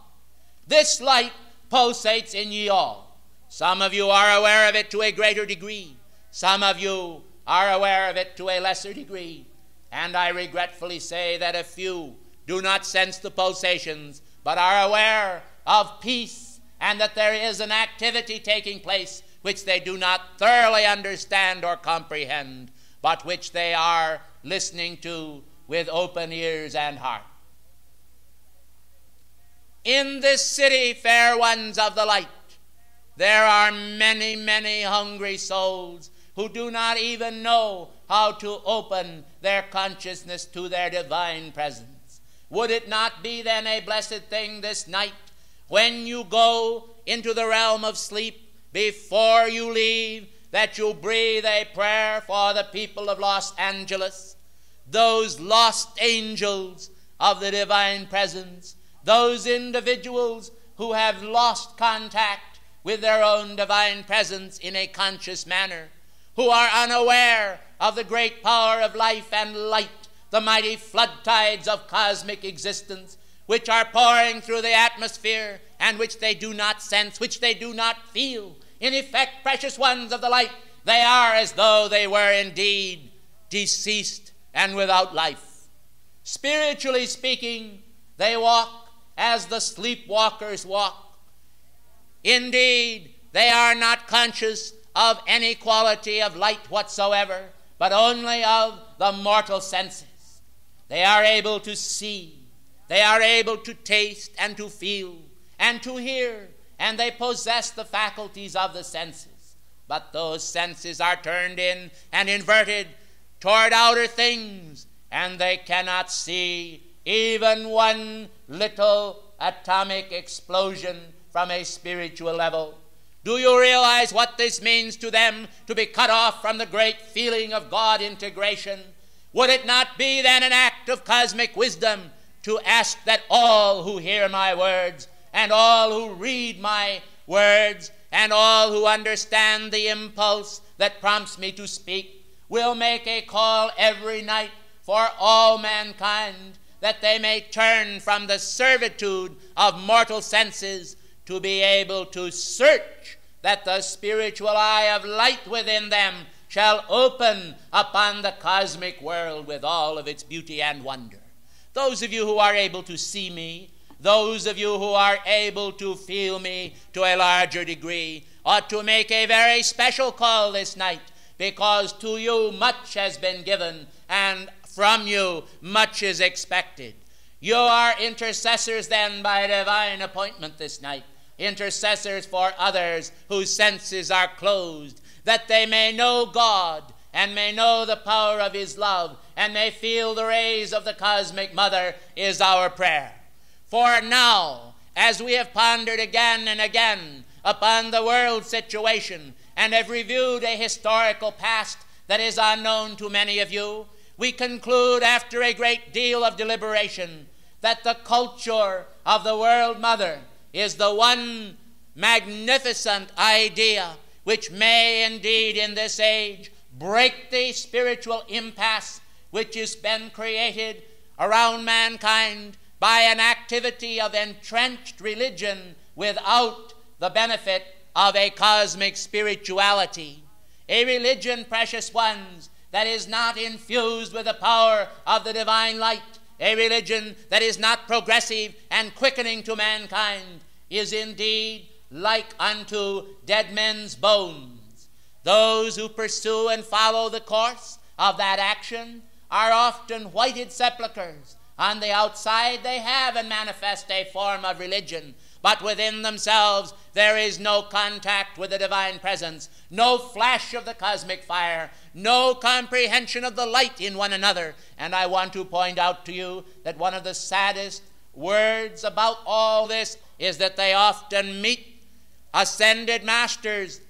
This light pulsates in ye all. Some of you are aware of it to a greater degree. Some of you are aware of it to a lesser degree. And I regretfully say that a few do not sense the pulsations, but are aware of peace, and that there is an activity taking place which they do not thoroughly understand or comprehend, but which they are listening to with open ears and heart. In this city, fair ones of the light, there are many, many hungry souls who do not even know how to open their consciousness to their divine presence. Would it not be then a blessed thing this night, when you go into the realm of sleep, before you leave, that you breathe a prayer for the people of Los Angeles, those lost angels of the divine presence, those individuals who have lost contact with their own divine presence in a conscious manner, who are unaware of the great power of life and light, the mighty flood tides of cosmic existence, which are pouring through the atmosphere and which they do not sense, which they do not feel. In effect, precious ones of the light, they are as though they were indeed deceased and without life. Spiritually speaking, they walk as the sleepwalkers walk. Indeed, they are not conscious of any quality of light whatsoever, but only of the mortal senses. They are able to see, they are able to taste and to feel and to hear, and they possess the faculties of the senses. But those senses are turned in and inverted toward outer things, and they cannot see even one little atomic explosion from a spiritual level. Do you realize what this means to them, to be cut off from the great feeling of God integration? Would it not be then an act of cosmic wisdom to ask that all who hear my words and all who read my words and all who understand the impulse that prompts me to speak will make a call every night for all mankind, that they may turn from the servitude of mortal senses to be able to search, that the spiritual eye of light within them shall open upon the cosmic world with all of its beauty and wonder. Those of you who are able to see me, those of you who are able to feel me to a larger degree ought to make a very special call this night, because to you much has been given and from you much is expected. You are intercessors then by divine appointment this night, intercessors for others whose senses are closed, that they may know God and may know the power of his love and may feel the rays of the cosmic mother is our prayer. For now, as we have pondered again and again upon the world situation and have reviewed a historical past that is unknown to many of you, we conclude after a great deal of deliberation that the culture of the World Mother is the one magnificent idea which may indeed in this age break the spiritual impasse which has been created around mankind by an activity of entrenched religion without the benefit of a cosmic spirituality. A religion, precious ones, that is not infused with the power of the divine light, a religion that is not progressive and quickening to mankind, is indeed like unto dead men's bones. Those who pursue and follow the course of that action are often whited sepulchres. On the outside, they have and manifest a form of religion, but within themselves, there is no contact with the divine presence, no flash of the cosmic fire, no comprehension of the light in one another. And I want to point out to you that one of the saddest words about all this is that they often meet ascended masters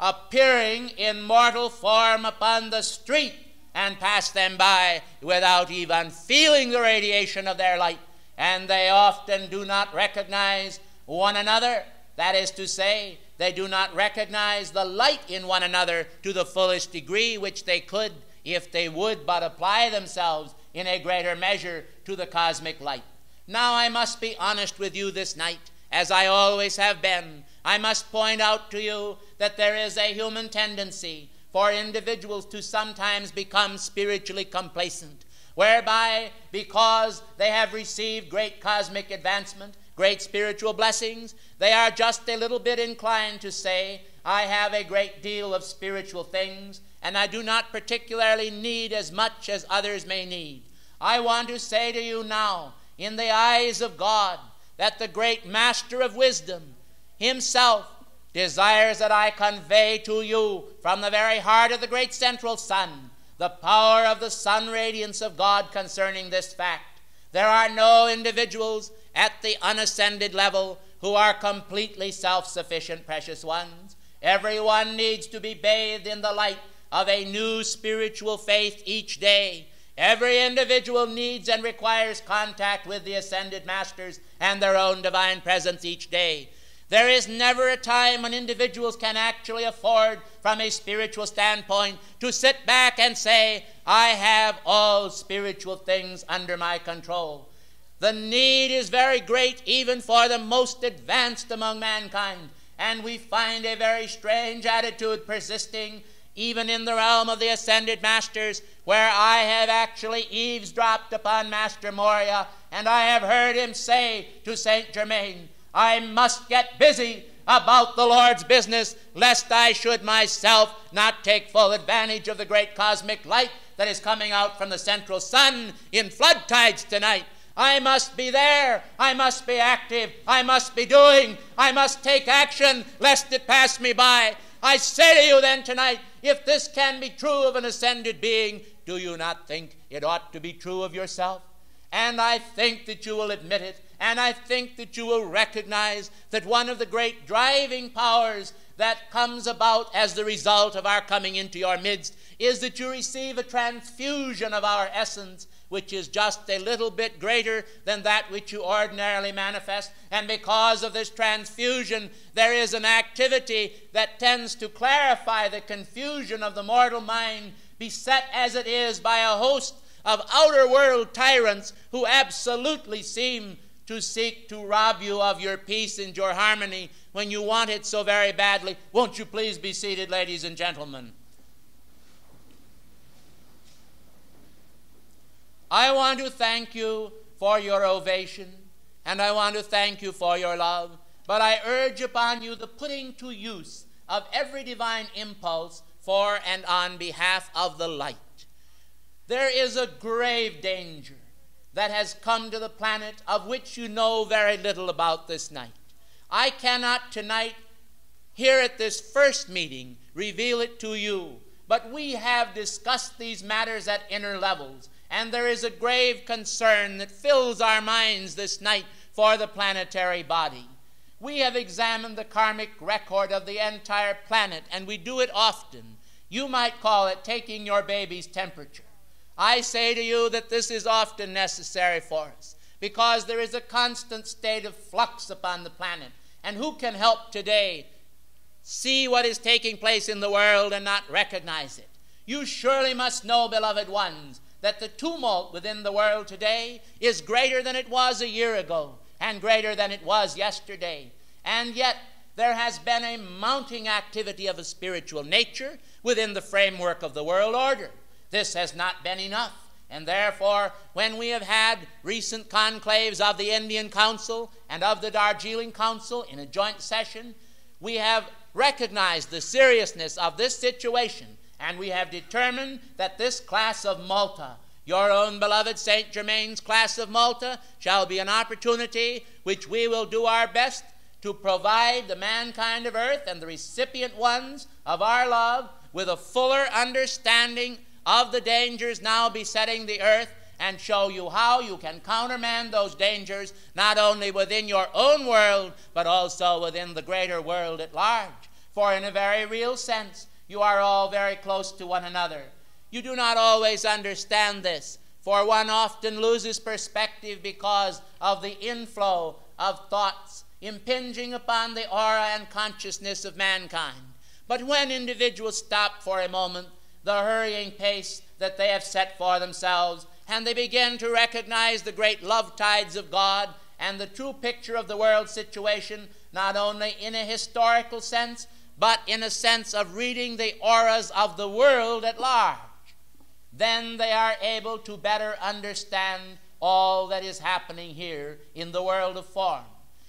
appearing in mortal form upon the street and pass them by without even feeling the radiation of their light. And they often do not recognize one another. That is to say, they do not recognize the light in one another to the fullest degree which they could if they would but apply themselves in a greater measure to the cosmic light. Now I must be honest with you this night, as I always have been. I must point out to you that there is a human tendency for individuals to sometimes become spiritually complacent, whereby, because they have received great cosmic advancement, great spiritual blessings, they are just a little bit inclined to say, I have a great deal of spiritual things, and I do not particularly need as much as others may need. I want to say to you now, in the eyes of God, that the great Master of Wisdom himself desires that I convey to you from the very heart of the great central sun the power of the sun radiance of God concerning this fact. There are no individuals at the unascended level who are completely self-sufficient, precious ones. Everyone needs to be bathed in the light of a new spiritual faith each day. Every individual needs and requires contact with the ascended masters and their own divine presence each day. There is never a time when individuals can actually afford, from a spiritual standpoint, to sit back and say, I have all spiritual things under my control. The need is very great even for the most advanced among mankind, and we find a very strange attitude persisting even in the realm of the ascended masters, where I have actually eavesdropped upon Master Morya, and I have heard him say to Saint Germain, I must get busy about the Lord's business, lest I should myself not take full advantage of the great cosmic light that is coming out from the central sun in flood tides tonight. I must be there, I must be active, I must be doing, I must take action, lest it pass me by. I say to you then tonight, if this can be true of an ascended being, do you not think it ought to be true of yourself? And I think that you will admit it, and I think that you will recognize that one of the great driving powers that comes about as the result of our coming into your midst is that you receive a transfusion of our essence, which is just a little bit greater than that which you ordinarily manifest. And because of this transfusion, there is an activity that tends to clarify the confusion of the mortal mind, beset as it is by a host of outer world tyrants who absolutely seem to seek to rob you of your peace and your harmony when you want it so very badly. Won't you please be seated, ladies and gentlemen? I want to thank you for your ovation, and I want to thank you for your love, but I urge upon you the putting to use of every divine impulse for and on behalf of the light. There is a grave danger that has come to the planet of which you know very little about this night. I cannot tonight, here at this first meeting, reveal it to you, but we have discussed these matters at inner levels, and there is a grave concern that fills our minds this night for the planetary body. We have examined the karmic record of the entire planet, and we do it often. You might call it taking your baby's temperature. I say to you that this is often necessary for us, because there is a constant state of flux upon the planet, and who can help today see what is taking place in the world and not recognize it? You surely must know, beloved ones, that the tumult within the world today is greater than it was a year ago and greater than it was yesterday. And yet there has been a mounting activity of a spiritual nature within the framework of the world order. This has not been enough. And therefore, when we have had recent conclaves of the Indian Council and of the Darjeeling Council in a joint session, we have recognized the seriousness of this situation, and we have determined that this class of Malta, your own beloved Saint Germain's Class of Malta, shall be an opportunity which we will do our best to provide the mankind of earth and the recipient ones of our love with a fuller understanding of the dangers now besetting the earth, and show you how you can countermand those dangers not only within your own world but also within the greater world at large. For in a very real sense, you are all very close to one another. You do not always understand this, for one often loses perspective because of the inflow of thoughts impinging upon the aura and consciousness of mankind. But when individuals stop for a moment the hurrying pace that they have set for themselves, and they begin to recognize the great love tides of God and the true picture of the world situation, not only in a historical sense, but in a sense of reading the auras of the world at large, then they are able to better understand all that is happening here in the world of form.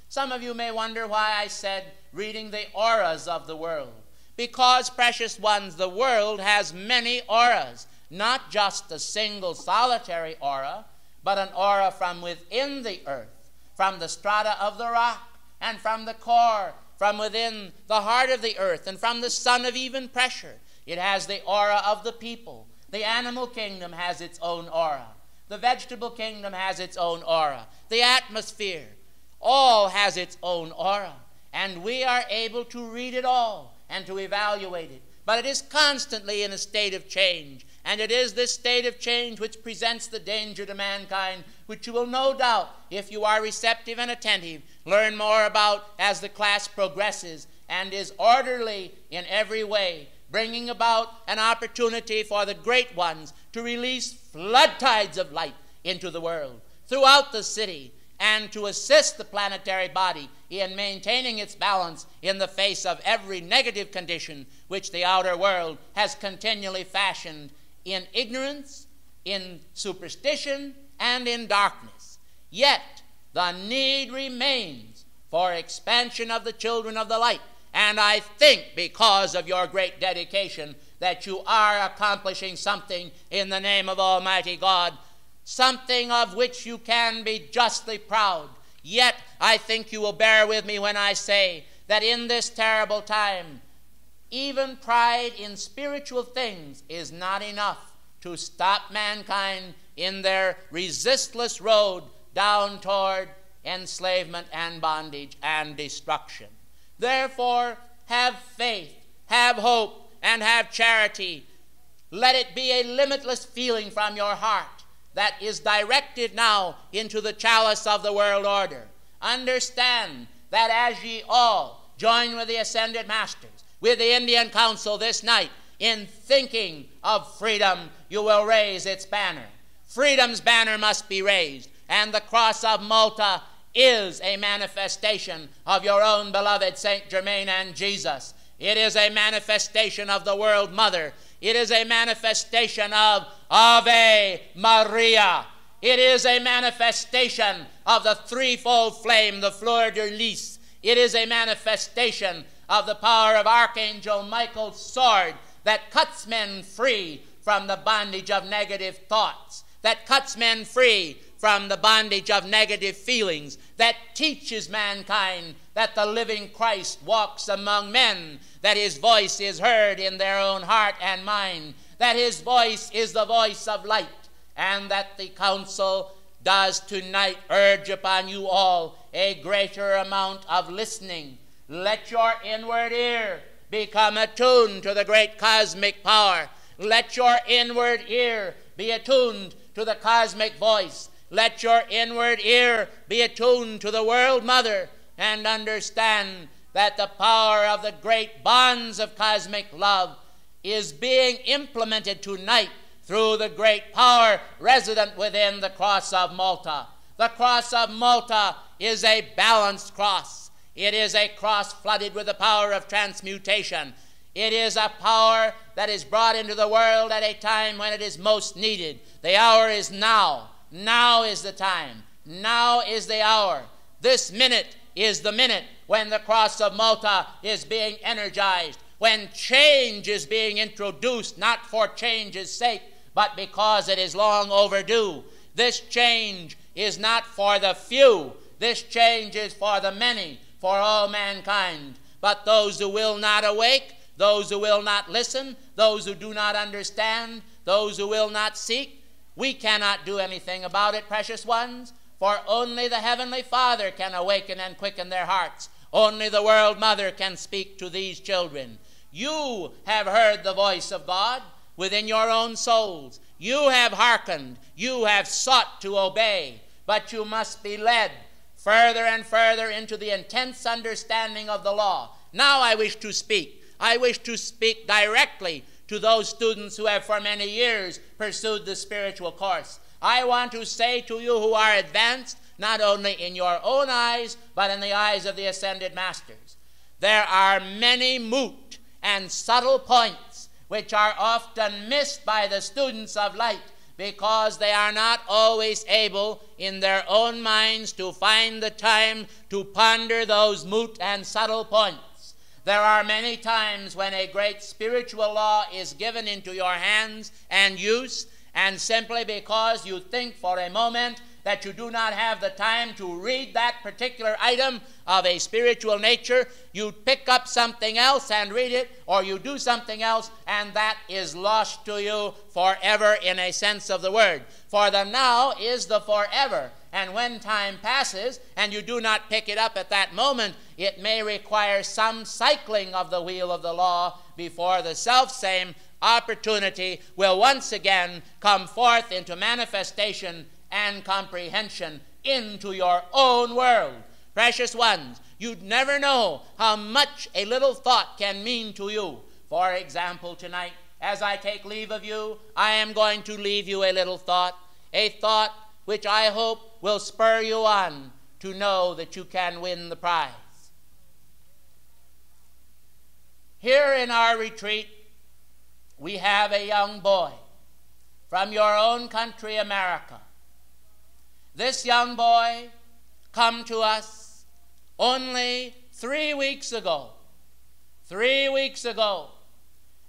Some of you may wonder why I said reading the auras of the world. Because, precious ones, the world has many auras, not just a single solitary aura, but an aura from within the earth, from the strata of the rock, and from the core, from within the heart of the earth, and from the sun of even pressure. It has the aura of the people. The animal kingdom has its own aura. The vegetable kingdom has its own aura. The atmosphere, all has its own aura. And we are able to read it all and to evaluate it. But it is constantly in a state of change. And it is this state of change which presents the danger to mankind, which you will no doubt, if you are receptive and attentive, learn more about as the class progresses and is orderly in every way, bringing about an opportunity for the great ones to release flood tides of light into the world. throughout the city and to assist the planetary body in maintaining its balance in the face of every negative condition which the outer world has continually fashioned in ignorance, in superstition, and in darkness. Yet the need remains for expansion of the children of the light, and I think because of your great dedication that you are accomplishing something in the name of Almighty God, something of which you can be justly proud. Yet I think you will bear with me when I say that in this terrible time, even pride in spiritual things is not enough to stop mankind in their resistless road down toward enslavement and bondage and destruction. Therefore, have faith, have hope, and have charity. Let it be a limitless feeling from your heart that is directed now into the chalice of the world order. Understand that as ye all join with the Ascended Masters, with the Indian Council this night, in thinking of freedom, you will raise its banner. Freedom's banner must be raised, and the cross of Malta is a manifestation of your own beloved Saint Germain and Jesus. It is a manifestation of the World Mother. It is a manifestation of Ave Maria. It is a manifestation of the threefold flame, the fleur de lis. It is a manifestation of the power of Archangel Michael's sword that cuts men free from the bondage of negative thoughts, that cuts men free from the bondage of negative feelings, that teaches mankind that the living Christ walks among men, that his voice is heard in their own heart and mind, that his voice is the voice of light, and that the council does tonight urge upon you all a greater amount of listening. Let your inward ear become attuned to the great cosmic power. Let your inward ear be attuned to the cosmic voice. Let your inward ear be attuned to the World Mother, and understand that the power of the great bonds of cosmic love is being implemented tonight through the great power resident within the cross of Malta. The cross of Malta is a balanced cross. It is a cross flooded with the power of transmutation. It is a power that is brought into the world at a time when it is most needed. The hour is now. Now is the time. Now is the hour. This minute is the minute when the cross of Malta is being energized, when change is being introduced, not for change's sake, but because it is long overdue. This change is not for the few. This change is for the many, for all mankind. But those who will not awake, those who will not listen, those who do not understand, those who will not seek, we cannot do anything about it, precious ones, for only the Heavenly Father can awaken and quicken their hearts. Only the World Mother can speak to these children. You have heard the voice of God within your own souls. You have hearkened. You have sought to obey. But you must be led further and further into the intense understanding of the law. Now I wish to speak. I wish to speak directly to those students who have for many years pursued the spiritual course. I want to say to you who are advanced, not only in your own eyes, but in the eyes of the Ascended Masters, there are many moot and subtle points which are often missed by the students of light because they are not always able in their own minds to find the time to ponder those moot and subtle points. There are many times when a great spiritual law is given into your hands and use, and simply because you think for a moment that you do not have the time to read that particular item of a spiritual nature, you pick up something else and read it, or you do something else, and that is lost to you forever in a sense of the word. For the now is the forever. And when time passes and you do not pick it up at that moment, it may require some cycling of the wheel of the law before the selfsame opportunity will once again come forth into manifestation and comprehension into your own world. Precious ones, you'd never know how much a little thought can mean to you. For example, tonight, as I take leave of you, I am going to leave you a little thought, a thought which I hope will spur you on to know that you can win the prize. Here in our retreat, we have a young boy from your own country, America. This young boy came to us only three weeks ago, three weeks ago,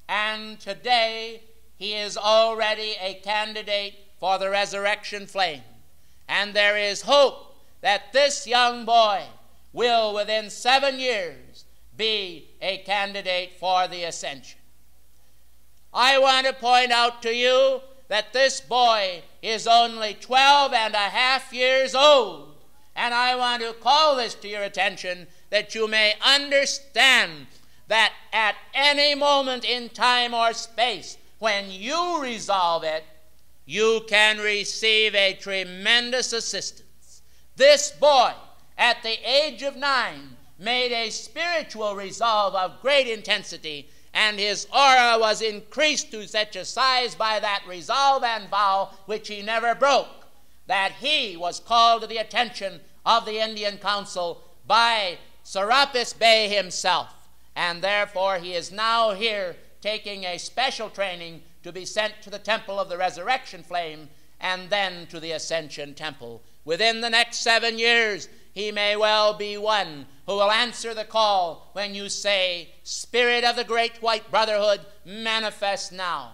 and today he is already a candidate for the resurrection flame. And there is hope that this young boy will, within seven years, be a candidate for the ascension. I want to point out to you that this boy is only twelve and a half years old. And I want to call this to your attention that you may understand that at any moment in time or space, when you resolve it, you can receive a tremendous assistance. This boy, at the age of nine, made a spiritual resolve of great intensity, and his aura was increased to such a size by that resolve and vow which he never broke, that he was called to the attention of the Indian Council by Serapis Bey himself, and therefore he is now here taking a special training to be sent to the Temple of the Resurrection Flame and then to the Ascension Temple. Within the next seven years, he may well be one who will answer the call when you say, Spirit of the Great White Brotherhood, manifest now.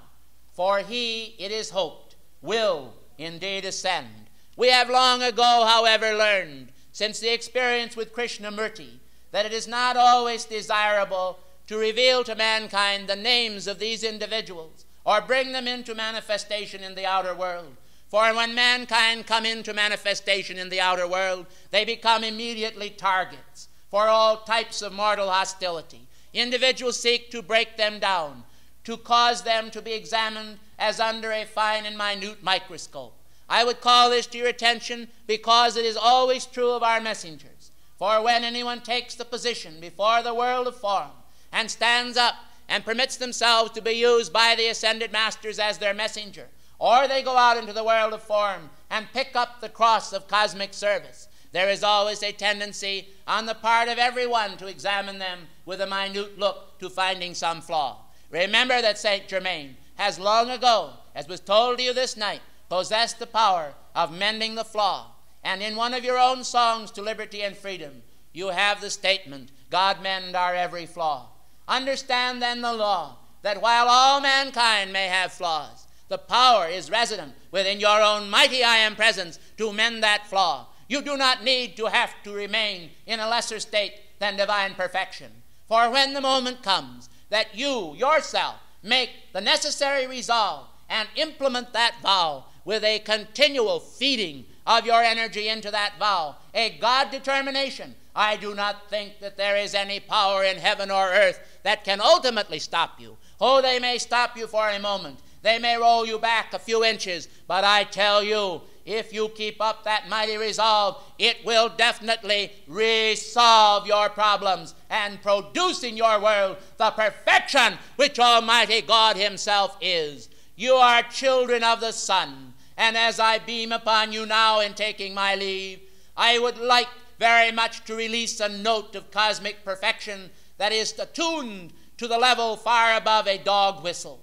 For he, it is hoped, will indeed ascend. We have long ago, however, learned, since the experience with Krishnamurti, that it is not always desirable to reveal to mankind the names of these individuals or bring them into manifestation in the outer world. For when mankind come into manifestation in the outer world, they become immediately targets for all types of mortal hostility. Individuals seek to break them down, to cause them to be examined as under a fine and minute microscope. I would call this to your attention because it is always true of our messengers. For when anyone takes the position before the world of form and stands up and permits themselves to be used by the ascended masters as their messenger, or they go out into the world of form and pick up the cross of cosmic service, there is always a tendency on the part of everyone to examine them with a minute look to finding some flaw. Remember that Saint Germain has long ago, as was told to you this night, possessed the power of mending the flaw. And in one of your own songs to liberty and freedom, you have the statement, God mend our every flaw. Understand then the law that while all mankind may have flaws, the power is resident within your own mighty I Am Presence to mend that flaw. You do not need to have to remain in a lesser state than divine perfection. For when the moment comes that you yourself make the necessary resolve and implement that vow with a continual feeding of your energy into that vow, a God determination, I do not think that there is any power in heaven or earth that can ultimately stop you. Oh, they may stop you for a moment. They may roll you back a few inches, but I tell you, if you keep up that mighty resolve, it will definitely resolve your problems and produce in your world the perfection which Almighty God Himself is. You are children of the Sun, and as I beam upon you now in taking my leave, I would like very much to release a note of cosmic perfection that is attuned to the level far above a dog whistle,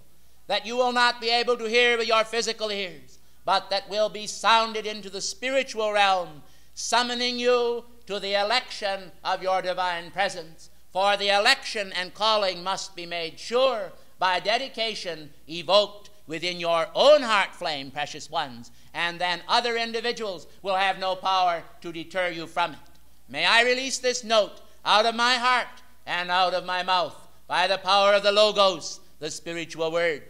that you will not be able to hear with your physical ears, but that will be sounded into the spiritual realm, summoning you to the election of your divine presence. For the election and calling must be made sure by dedication evoked within your own heart flame, precious ones, and then other individuals will have no power to deter you from it. May I release this note out of my heart and out of my mouth by the power of the Logos, the spiritual word.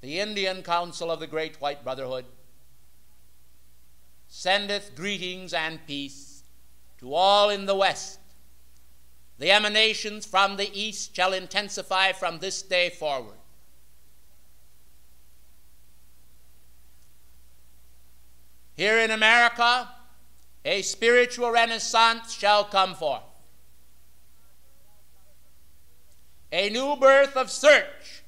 The Indian Council of the Great White Brotherhood sendeth greetings and peace to all in the West. The emanations from the East shall intensify from this day forward. Here in America, a spiritual renaissance shall come forth. A new birth of search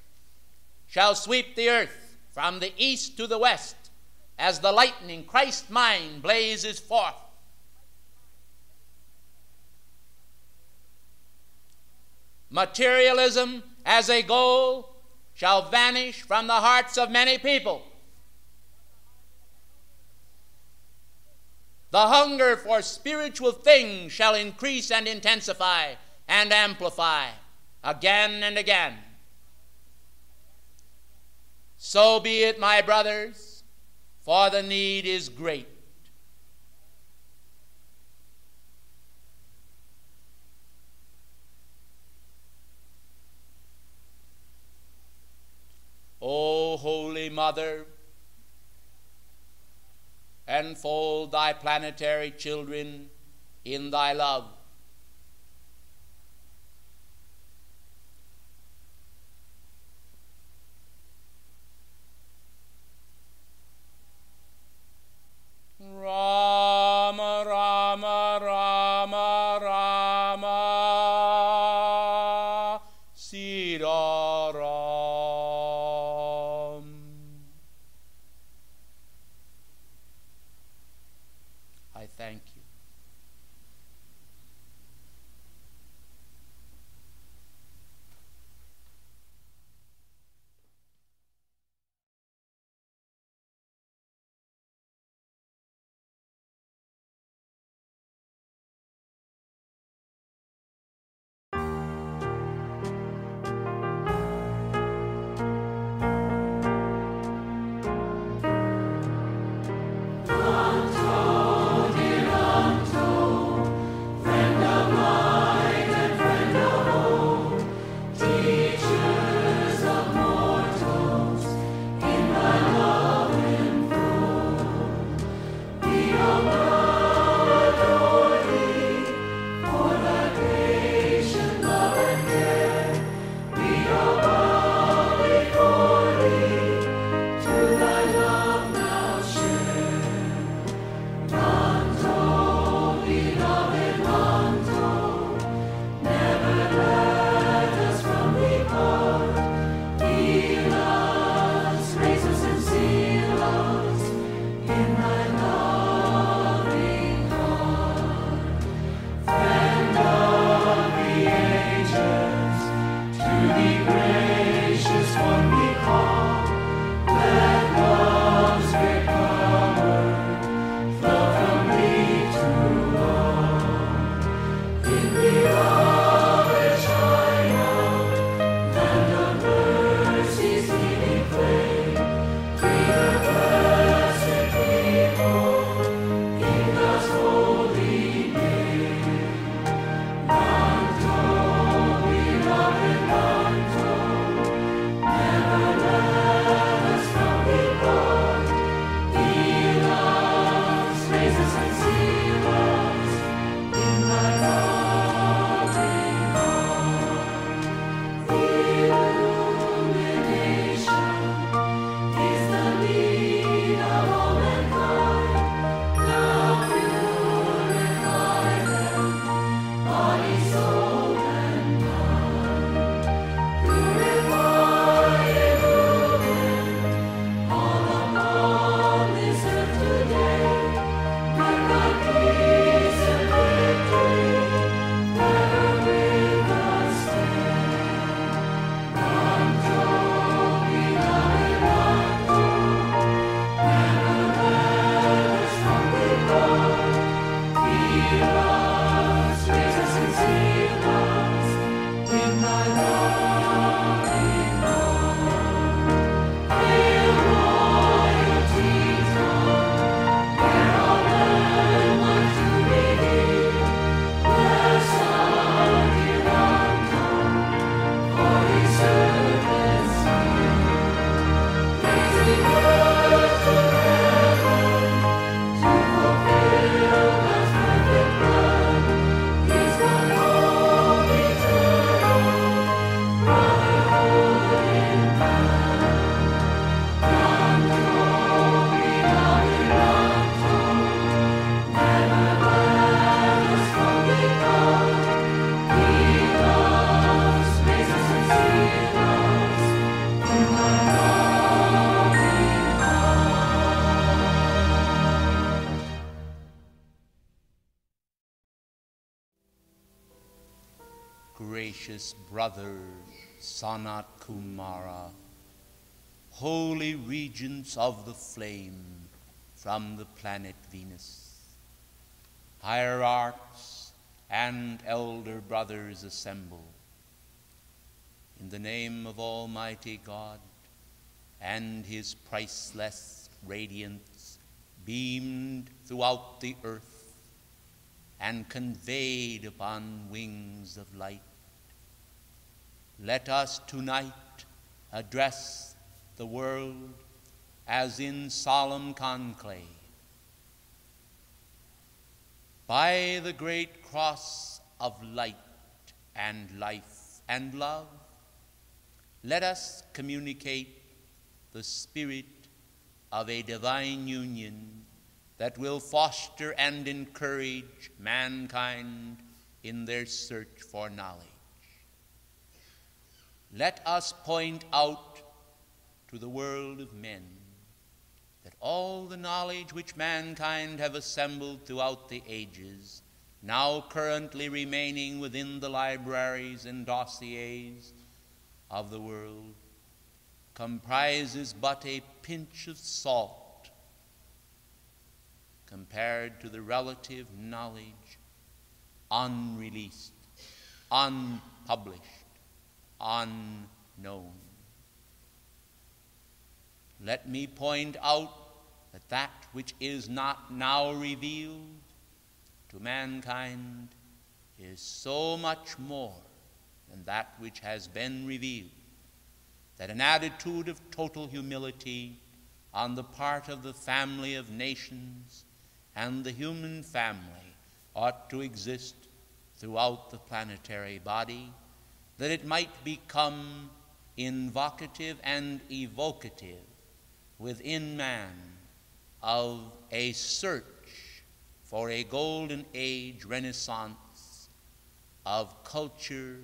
shall sweep the earth from the east to the west as the lightning Christ's mind blazes forth. Materialism as a goal shall vanish from the hearts of many people. The hunger for spiritual things shall increase and intensify and amplify again and again. So be it, my brothers, for the need is great. O Holy Mother, enfold thy planetary children in thy love. Rama, Rama, Rama, Rama, Sita Ram. I thank you. gracious brother Sanat Kumara, holy regents of the flame from the planet Venus, hierarchs and elder brothers assemble, in the name of Almighty God and his priceless radiance beamed throughout the earth and conveyed upon wings of light. Let us tonight address the world as in solemn conclave. By the great cross of light and life and love, let us communicate the spirit of a divine union that will foster and encourage mankind in their search for knowledge. Let us point out to the world of men that all the knowledge which mankind have assembled throughout the ages, now currently remaining within the libraries and dossiers of the world, comprises but a pinch of salt compared to the relative knowledge unreleased, unpublished, unknown. Let me point out that that which is not now revealed to mankind is so much more than that which has been revealed, that an attitude of total humility on the part of the family of nations and the human family ought to exist throughout the planetary body, that it might become invocative and evocative within man of a search for a golden age renaissance of culture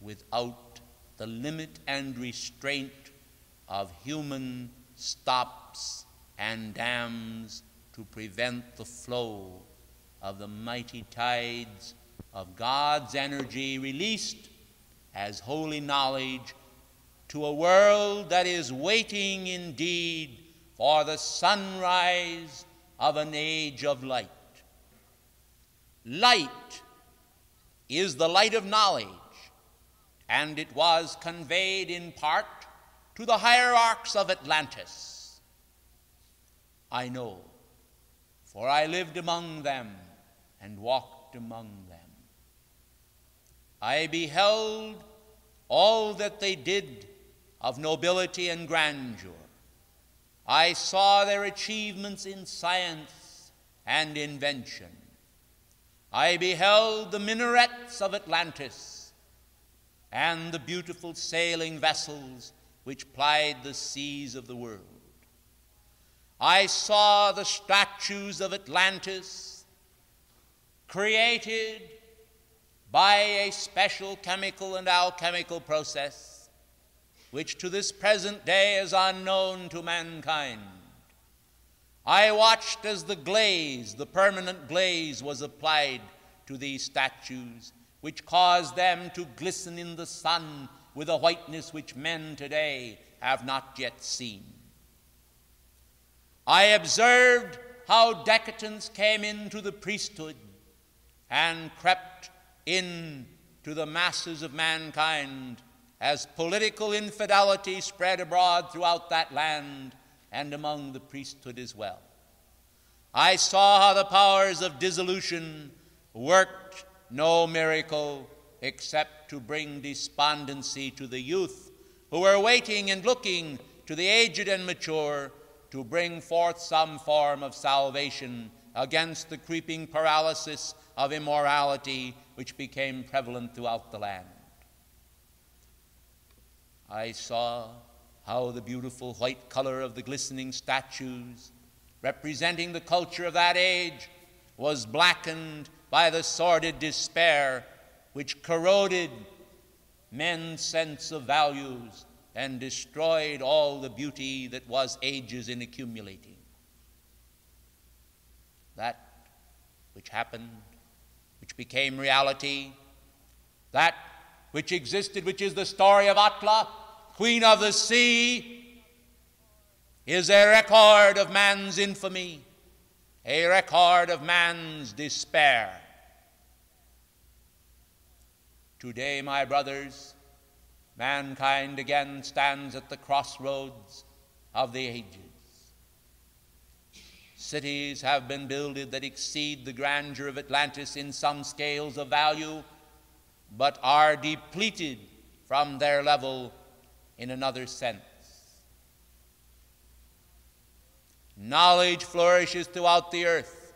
without the limit and restraint of human stops and dams to prevent the flow of the mighty tides of God's energy released as holy knowledge to a world that is waiting indeed for the sunrise of an age of light. Light is the light of knowledge, and it was conveyed in part to the hierarchs of Atlantis. I know, for I lived among them and walked among them. I beheld all that they did of nobility and grandeur. I saw their achievements in science and invention. I beheld the minarets of Atlantis and the beautiful sailing vessels which plied the seas of the world. I saw the statues of Atlantis created by a special chemical and alchemical process which to this present day is unknown to mankind. I watched as the glaze, the permanent glaze, was applied to these statues, which caused them to glisten in the sun with a whiteness which men today have not yet seen. I observed how decadence came into the priesthood and crept in to the masses of mankind as political infidelity spread abroad throughout that land and among the priesthood as well. I saw how the powers of dissolution worked no miracle except to bring despondency to the youth who were waiting and looking to the aged and mature to bring forth some form of salvation against the creeping paralysis of immorality which became prevalent throughout the land. I saw how the beautiful white color of the glistening statues representing the culture of that age was blackened by the sordid despair which corroded men's sense of values and destroyed all the beauty that was ages in accumulating. That which happened, which became reality, that which existed, which is the story of Atla, Queen of the Sea, is a record of man's infamy, a record of man's despair. Today, my brothers, mankind again stands at the crossroads of the ages. Cities have been builded that exceed the grandeur of Atlantis in some scales of value, but are depleted from their level in another sense. Knowledge flourishes throughout the earth,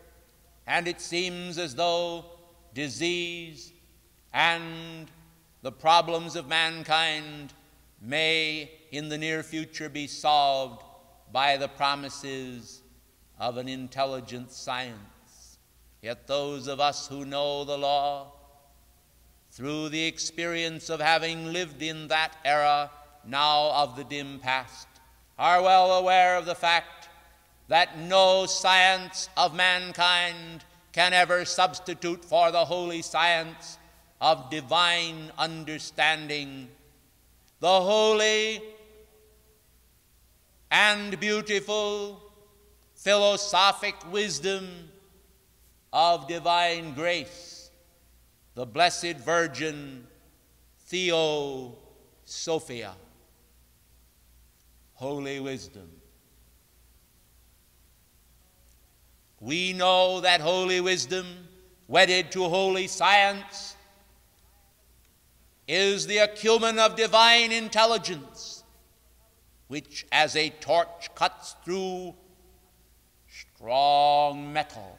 and it seems as though disease and the problems of mankind may in the near future be solved by the promises of an intelligent science. Yet those of us who know the law, through the experience of having lived in that era now of the dim past, are well aware of the fact that no science of mankind can ever substitute for the holy science of divine understanding, the holy and beautiful philosophic wisdom of divine grace, the Blessed Virgin Theosophia, holy wisdom. We know that holy wisdom, wedded to holy science, is the acumen of divine intelligence, which as a torch cuts through strong metal,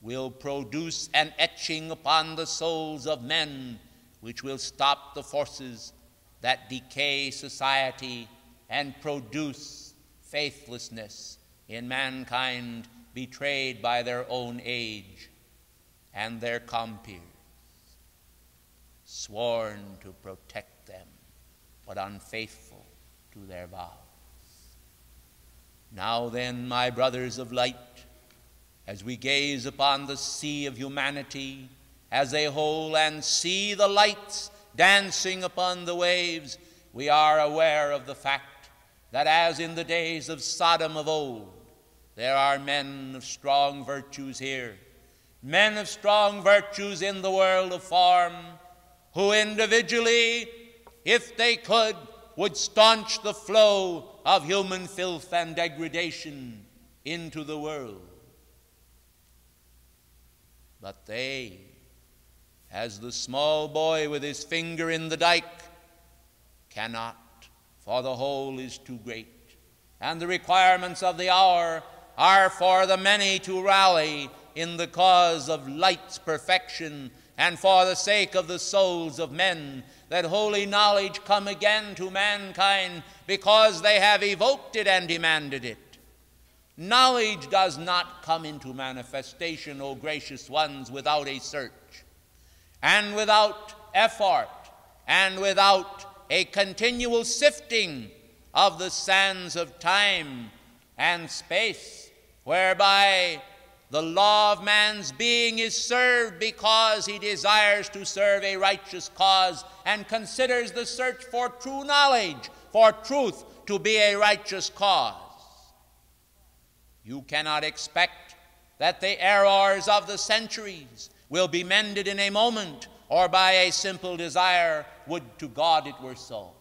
will produce an etching upon the souls of men which will stop the forces that decay society and produce faithlessness in mankind betrayed by their own age and their compeers, sworn to protect them but unfaithful to their vows. Now then, my brothers of light, as we gaze upon the sea of humanity as a whole and see the lights dancing upon the waves, we are aware of the fact that as in the days of Sodom of old, there are men of strong virtues here, men of strong virtues in the world of form, who individually, if they could, would staunch the flow of human filth and degradation into the world. But they, as the small boy with his finger in the dike, cannot, for the whole is too great, and the requirements of the hour are for the many to rally in the cause of light's perfection and for the sake of the souls of men, that holy knowledge come again to mankind because they have evoked it and demanded it. Knowledge does not come into manifestation, O gracious ones, without a search, and without effort, and without a continual sifting of the sands of time and space, whereby the law of man's being is served because he desires to serve a righteous cause and considers the search for true knowledge, for truth, to be a righteous cause. You cannot expect that the errors of the centuries will be mended in a moment or by a simple desire. Would to God it were so.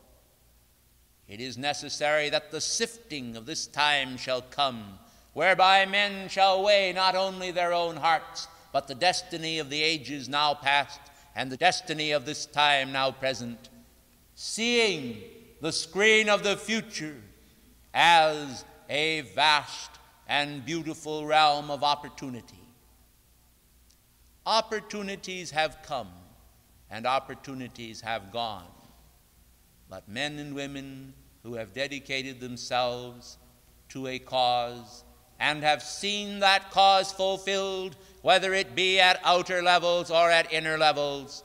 It is necessary that the sifting of this time shall come, whereby men shall weigh not only their own hearts, but the destiny of the ages now past and the destiny of this time now present, seeing the screen of the future as a vast and beautiful realm of opportunity. Opportunities have come and opportunities have gone, but men and women who have dedicated themselves to a cause and have seen that cause fulfilled, whether it be at outer levels or at inner levels,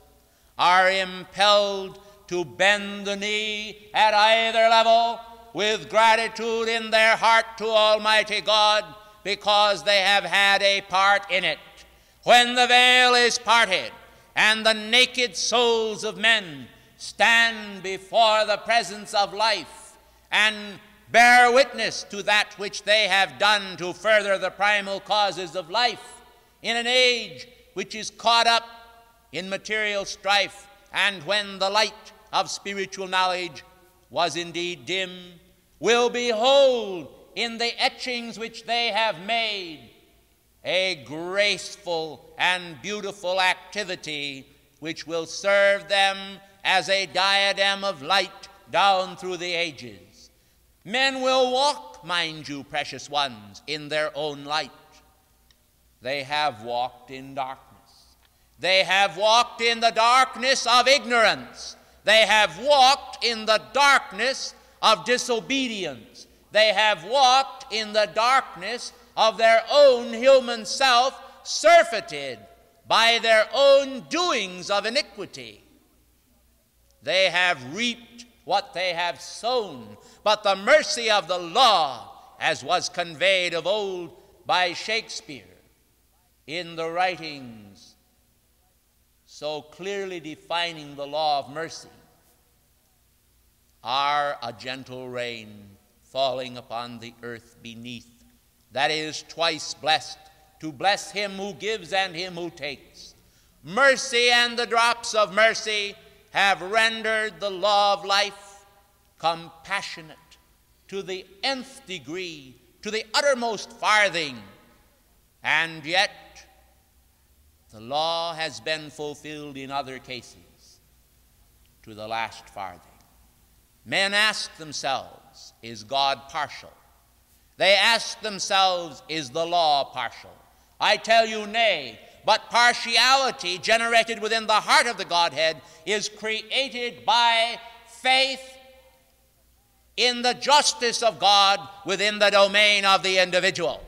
are impelled to bend the knee at either level with gratitude in their heart to Almighty God because they have had a part in it. When the veil is parted, and the naked souls of men stand before the presence of life and bear witness to that which they have done to further the primal causes of life in an age which is caught up in material strife, and when the light of spiritual knowledge was indeed dim, will behold in the etchings which they have made a graceful and beautiful activity which will serve them as a diadem of light down through the ages. Men will walk, mind you, precious ones, in their own light. They have walked in darkness. They have walked in the darkness of ignorance. They have walked in the darkness of disobedience. They have walked in the darkness of their own human self, surfeited by their own doings of iniquity. They have reaped what they have sown, but the mercy of the law, as was conveyed of old by Shakespeare in the writings so clearly defining the law of mercy, are a gentle rain falling upon the earth beneath, that is twice blessed, to bless him who gives and him who takes. Mercy and the drops of mercy have rendered the law of life compassionate to the nth degree, to the uttermost farthing. And yet, the law has been fulfilled in other cases to the last farthing. Men ask themselves, is God partial? They ask themselves, is the law partial? I tell you, nay, but partiality generated within the heart of the Godhead is created by faith in the justice of God within the domain of the individual.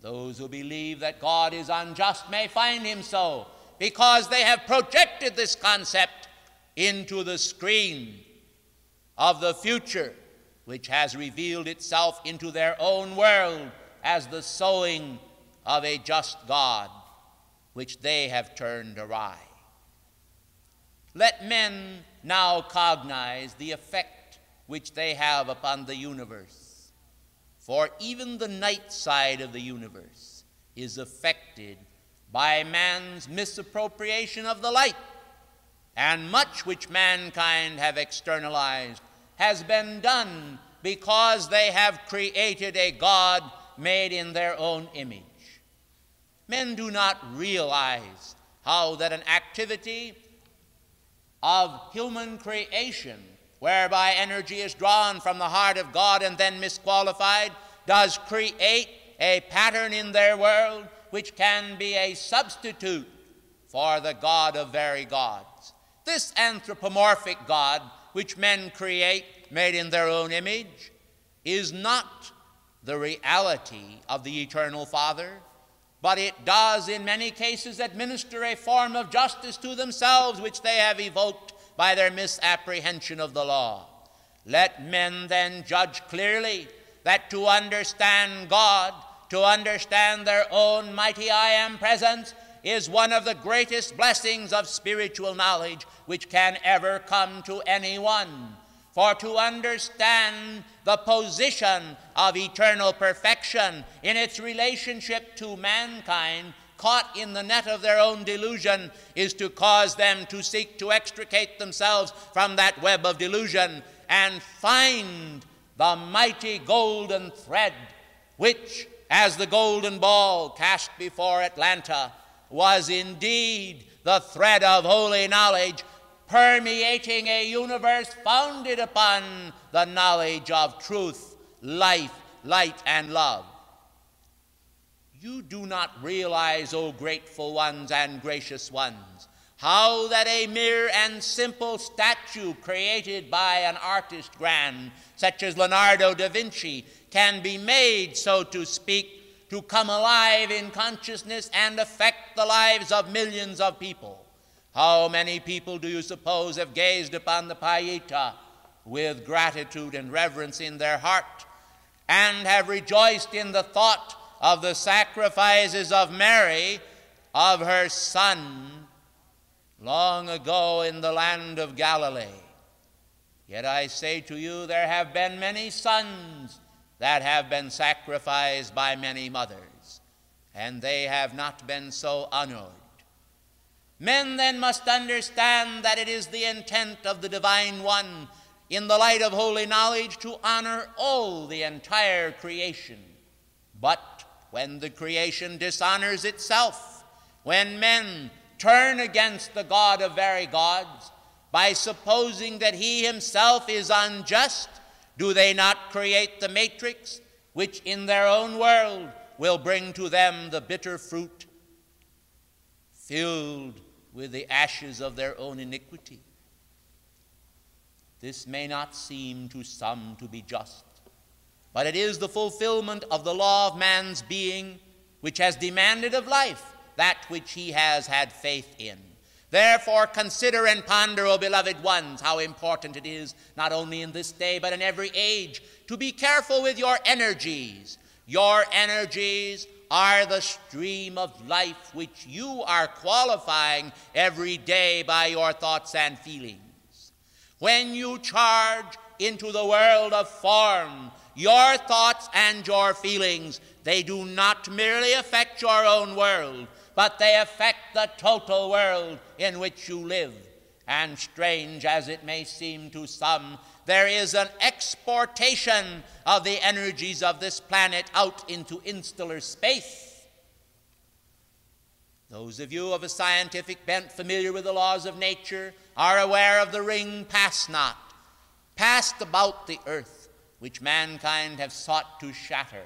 Those who believe that God is unjust may find him so, because they have projected this concept into the screen of the future, which has revealed itself into their own world as the sowing of a just God, which they have turned awry. Let men now cognize the effect which they have upon the universe, for even the night side of the universe is affected by man's misappropriation of the light, and much which mankind have externalized has been done because they have created a God made in their own image. Men do not realize how that an activity of human creation, whereby energy is drawn from the heart of God and then misqualified, does create a pattern in their world which can be a substitute for the God of very gods. This anthropomorphic God, which men create, made in their own image, is not the reality of the Eternal Father, but it does in many cases administer a form of justice to themselves which they have evoked by their misapprehension of the law. Let men then judge clearly that to understand God, to understand their own mighty I Am presence, is one of the greatest blessings of spiritual knowledge which can ever come to anyone. For to understand the position of eternal perfection in its relationship to mankind, caught in the net of their own delusion, is to cause them to seek to extricate themselves from that web of delusion and find the mighty golden thread which, as the golden ball cast before Atlanta, was indeed the thread of holy knowledge, permeating a universe founded upon the knowledge of truth, life, light, and love. You do not realize, O grateful ones and gracious ones, how that a mere and simple statue created by an artist grand, such as Leonardo da Vinci, can be made, so to speak, to come alive in consciousness and affect the lives of millions of people. How many people do you suppose have gazed upon the Pietà with gratitude and reverence in their heart, and have rejoiced in the thought of the sacrifices of Mary, of her son, long ago in the land of Galilee. Yet I say to you, there have been many sons that have been sacrificed by many mothers, and they have not been so honored. Men then must understand that it is the intent of the Divine One, in the light of holy knowledge, to honor all the entire creation. But when the creation dishonors itself, when men turn against the God of very gods, by supposing that he himself is unjust, do they not create the matrix which in their own world will bring to them the bitter fruit filled with the ashes of their own iniquity? This may not seem to some to be just, but it is the fulfillment of the law of man's being, which has demanded of life that which he has had faith in. Therefore, consider and ponder, O beloved ones, how important it is, not only in this day, but in every age, to be careful with your energies. Your energies are the stream of life which you are qualifying every day by your thoughts and feelings. When you charge into the world of form, your thoughts and your feelings, they do not merely affect your own world, but they affect the total world in which you live. And strange as it may seem to some, there is an exportation of the energies of this planet out into interstellar space. Those of you of a scientific bent, familiar with the laws of nature, are aware of the ring pass knot, passed about the earth, which mankind have sought to shatter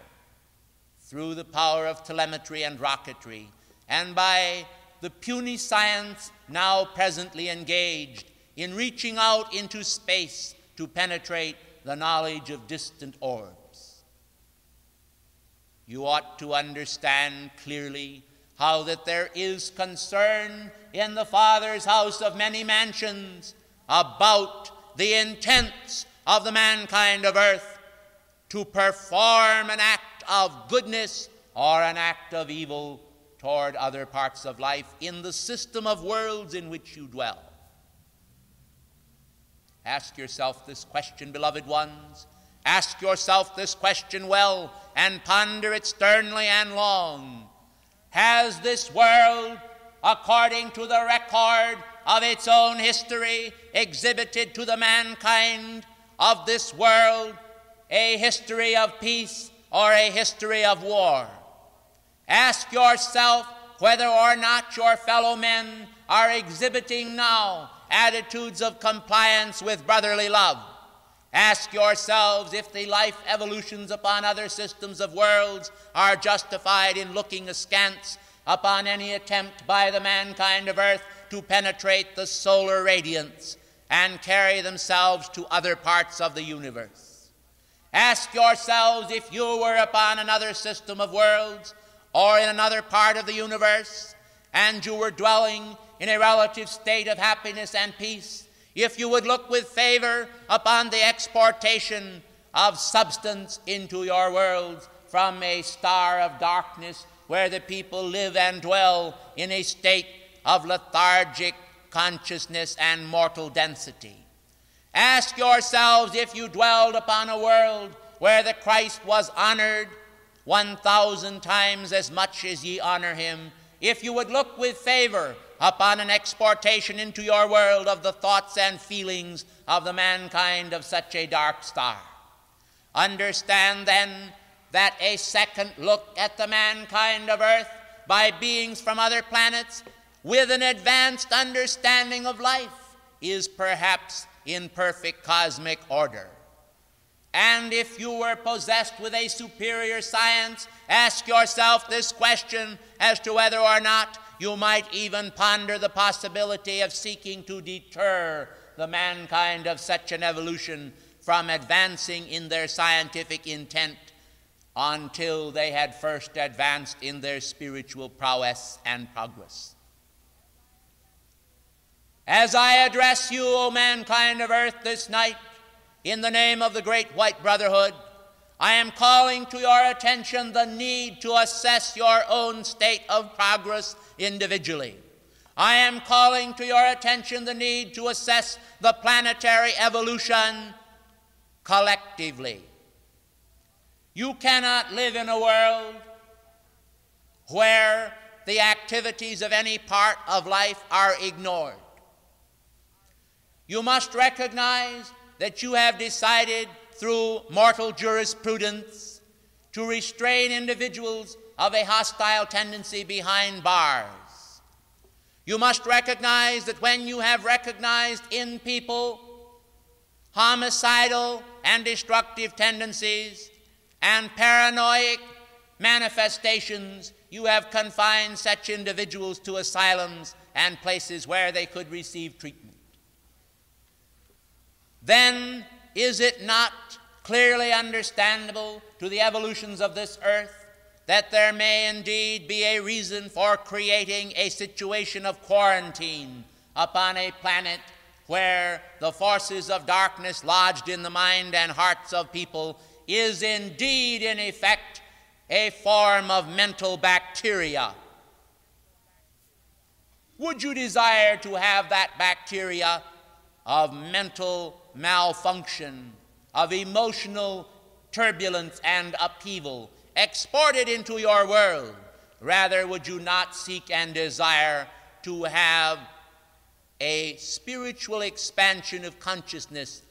through the power of telemetry and rocketry, and by the puny science now presently engaged in reaching out into space to penetrate the knowledge of distant orbs. You ought to understand clearly how that there is concern in the Father's house of many mansions about the intents of the mankind of earth to perform an act of goodness or an act of evil toward other parts of life in the system of worlds in which you dwell. Ask yourself this question, beloved ones. Ask yourself this question well and ponder it sternly and long. Has this world, according to the record of its own history, exhibited to the mankind of this world a history of peace or a history of war? Ask yourself whether or not your fellow men are exhibiting now attitudes of compliance with brotherly love. Ask yourselves if the life evolutions upon other systems of worlds are justified in looking askance upon any attempt by the mankind of earth to penetrate the solar radiance and carry themselves to other parts of the universe. Ask yourselves if you were upon another system of worlds or in another part of the universe, and you were dwelling in a relative state of happiness and peace, if you would look with favor upon the exportation of substance into your worlds from a star of darkness where the people live and dwell in a state of lethargic consciousness and mortal density. Ask yourselves if you dwelled upon a world where the Christ was honored One thousand times as much as ye honor him, if you would look with favor upon an exportation into your world of the thoughts and feelings of the mankind of such a dark star. Understand then that a second look at the mankind of earth by beings from other planets with an advanced understanding of life is perhaps in perfect cosmic order. And if you were possessed with a superior science, ask yourself this question as to whether or not you might even ponder the possibility of seeking to deter the mankind of such an evolution from advancing in their scientific intent until they had first advanced in their spiritual prowess and progress. As I address you, O mankind of earth, this night, in the name of the Great White Brotherhood, I am calling to your attention the need to assess your own state of progress individually. I am calling to your attention the need to assess the planetary evolution collectively. You cannot live in a world where the activities of any part of life are ignored. You must recognize that you have decided through mortal jurisprudence to restrain individuals of a hostile tendency behind bars. You must recognize that when you have recognized in people homicidal and destructive tendencies and paranoid manifestations, you have confined such individuals to asylums and places where they could receive treatment. Then is it not clearly understandable to the evolutions of this earth that there may indeed be a reason for creating a situation of quarantine upon a planet where the forces of darkness lodged in the mind and hearts of people is indeed in effect a form of mental bacteria? Would you desire to have that bacteria of mental malfunction, of emotional turbulence and upheaval exported into your world? Rather, would you not seek and desire to have a spiritual expansion of consciousness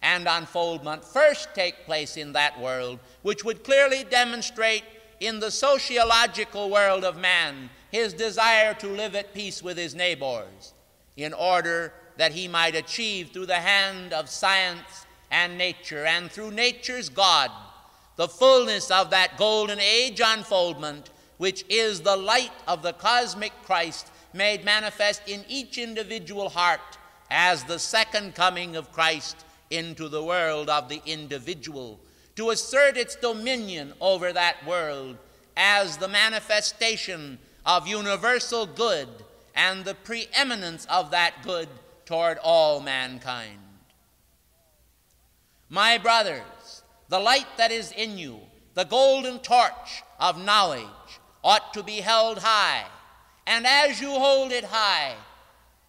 and unfoldment first take place in that world, which would clearly demonstrate in the sociological world of man his desire to live at peace with his neighbors, in order that he might achieve through the hand of science and nature, and through nature's God, the fullness of that golden age unfoldment, which is the light of the cosmic Christ made manifest in each individual heart as the second coming of Christ into the world of the individual, to assert its dominion over that world as the manifestation of universal good and the preeminence of that good toward all mankind. My brothers, the light that is in you, the golden torch of knowledge, ought to be held high, and as you hold it high,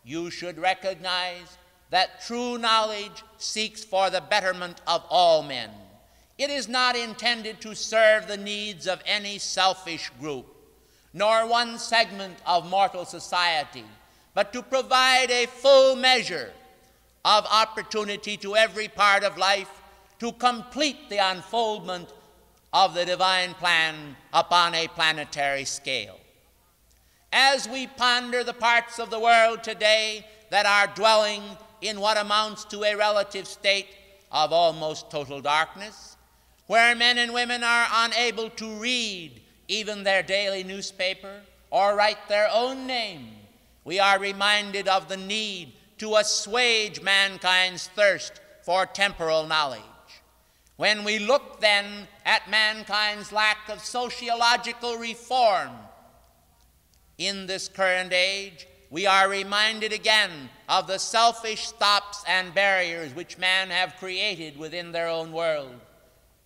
you should recognize that true knowledge seeks for the betterment of all men. It is not intended to serve the needs of any selfish group, nor one segment of mortal society, but to provide a full measure of opportunity to every part of life to complete the unfoldment of the divine plan upon a planetary scale. As we ponder the parts of the world today that are dwelling in what amounts to a relative state of almost total darkness, where men and women are unable to read even their daily newspaper or write their own name, we are reminded of the need to assuage mankind's thirst for temporal knowledge. When we look then at mankind's lack of sociological reform in this current age, we are reminded again of the selfish stops and barriers which men have created within their own world,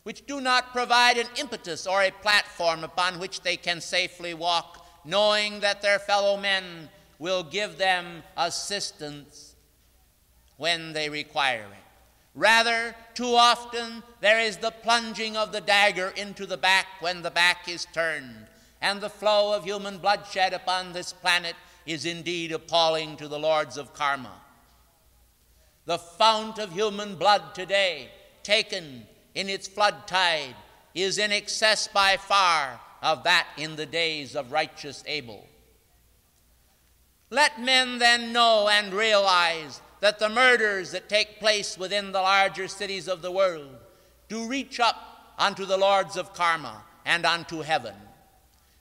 which do not provide an impetus or a platform upon which they can safely walk, knowing that their fellow men will give them assistance when they require it. Rather, too often, there is the plunging of the dagger into the back when the back is turned, and the flow of human bloodshed upon this planet is indeed appalling to the lords of karma. The fount of human blood today, taken in its flood tide, is in excess by far of that in the days of righteous Abel. Let men then know and realize that the murders that take place within the larger cities of the world do reach up unto the lords of karma and unto heaven,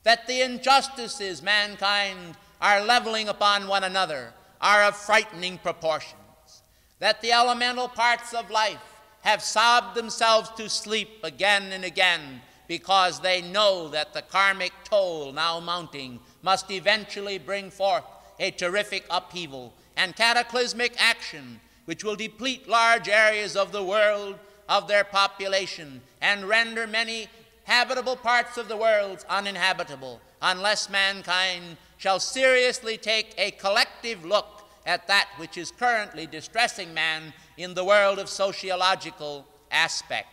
that the injustices mankind are leveling upon one another are of frightening proportions, that the elemental parts of life have sobbed themselves to sleep again and again because they know that the karmic toll now mounting must eventually bring forth a terrific upheaval and cataclysmic action which will deplete large areas of the world of their population and render many habitable parts of the world uninhabitable, unless mankind shall seriously take a collective look at that which is currently distressing man in the world of sociological aspect.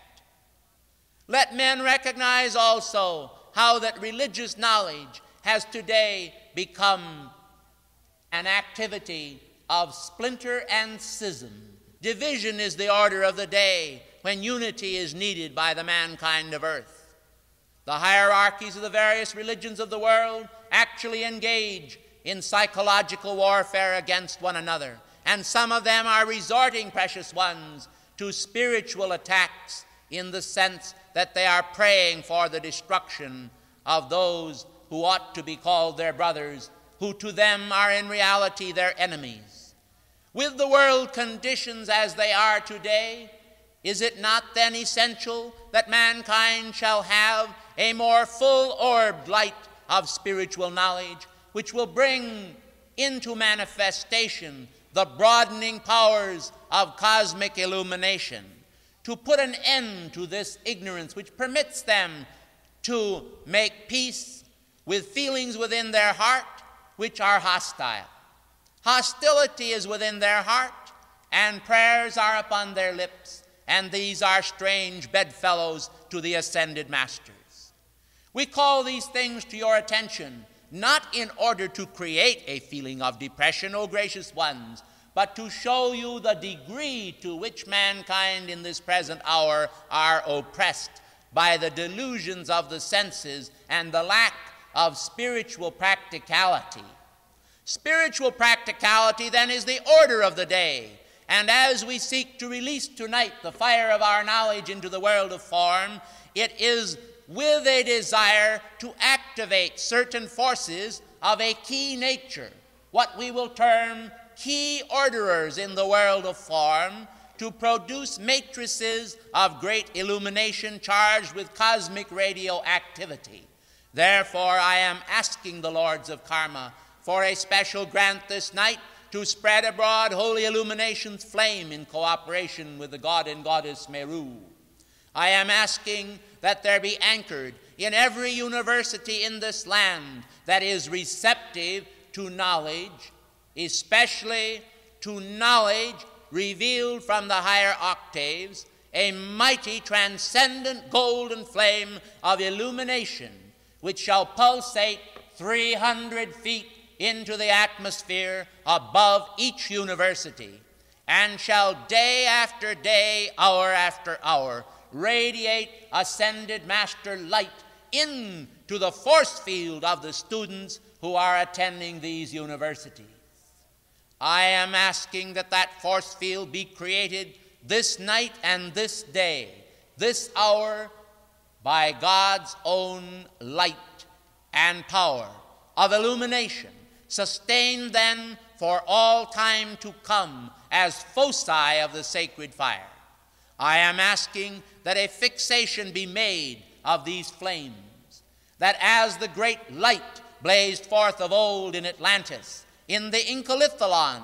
Let men recognize also how that religious knowledge has today become an activity of splinter and schism. Division is the order of the day when unity is needed by the mankind of earth. The hierarchies of the various religions of the world actually engage in psychological warfare against one another, and some of them are resorting, precious ones, to spiritual attacks in the sense that they are praying for the destruction of those who ought to be called their brothers, who to them are in reality their enemies. With the world conditions as they are today, is it not then essential that mankind shall have a more full-orbed light of spiritual knowledge, which will bring into manifestation the broadening powers of cosmic illumination, to put an end to this ignorance which permits them to make peace with feelings within their heart which are hostile. Hostility is within their heart, and prayers are upon their lips, and these are strange bedfellows to the ascended masters. We call these things to your attention, not in order to create a feeling of depression, O gracious ones, but to show you the degree to which mankind in this present hour are oppressed by the delusions of the senses and the lack of spiritual practicality. Spiritual practicality, then, is the order of the day, and as we seek to release tonight the fire of our knowledge into the world of form, it is with a desire to activate certain forces of a key nature, what we will term key orderers in the world of form, to produce matrices of great illumination charged with cosmic radioactivity. Therefore, I am asking the Lords of Karma for a special grant this night to spread abroad holy illumination's flame in cooperation with the God and Goddess Meru. I am asking that there be anchored in every university in this land that is receptive to knowledge, especially to knowledge revealed from the higher octaves, a mighty transcendent golden flame of illumination which shall pulsate three hundred feet into the atmosphere above each university and shall day after day, hour after hour, radiate ascended master light into the force field of the students who are attending these universities. I am asking that that force field be created this night and this day, this hour, by God's own light and power of illumination, sustained then for all time to come as foci of the sacred fire. I am asking that a fixation be made of these flames, that as the great light blazed forth of old in Atlantis, in the Incalithalon,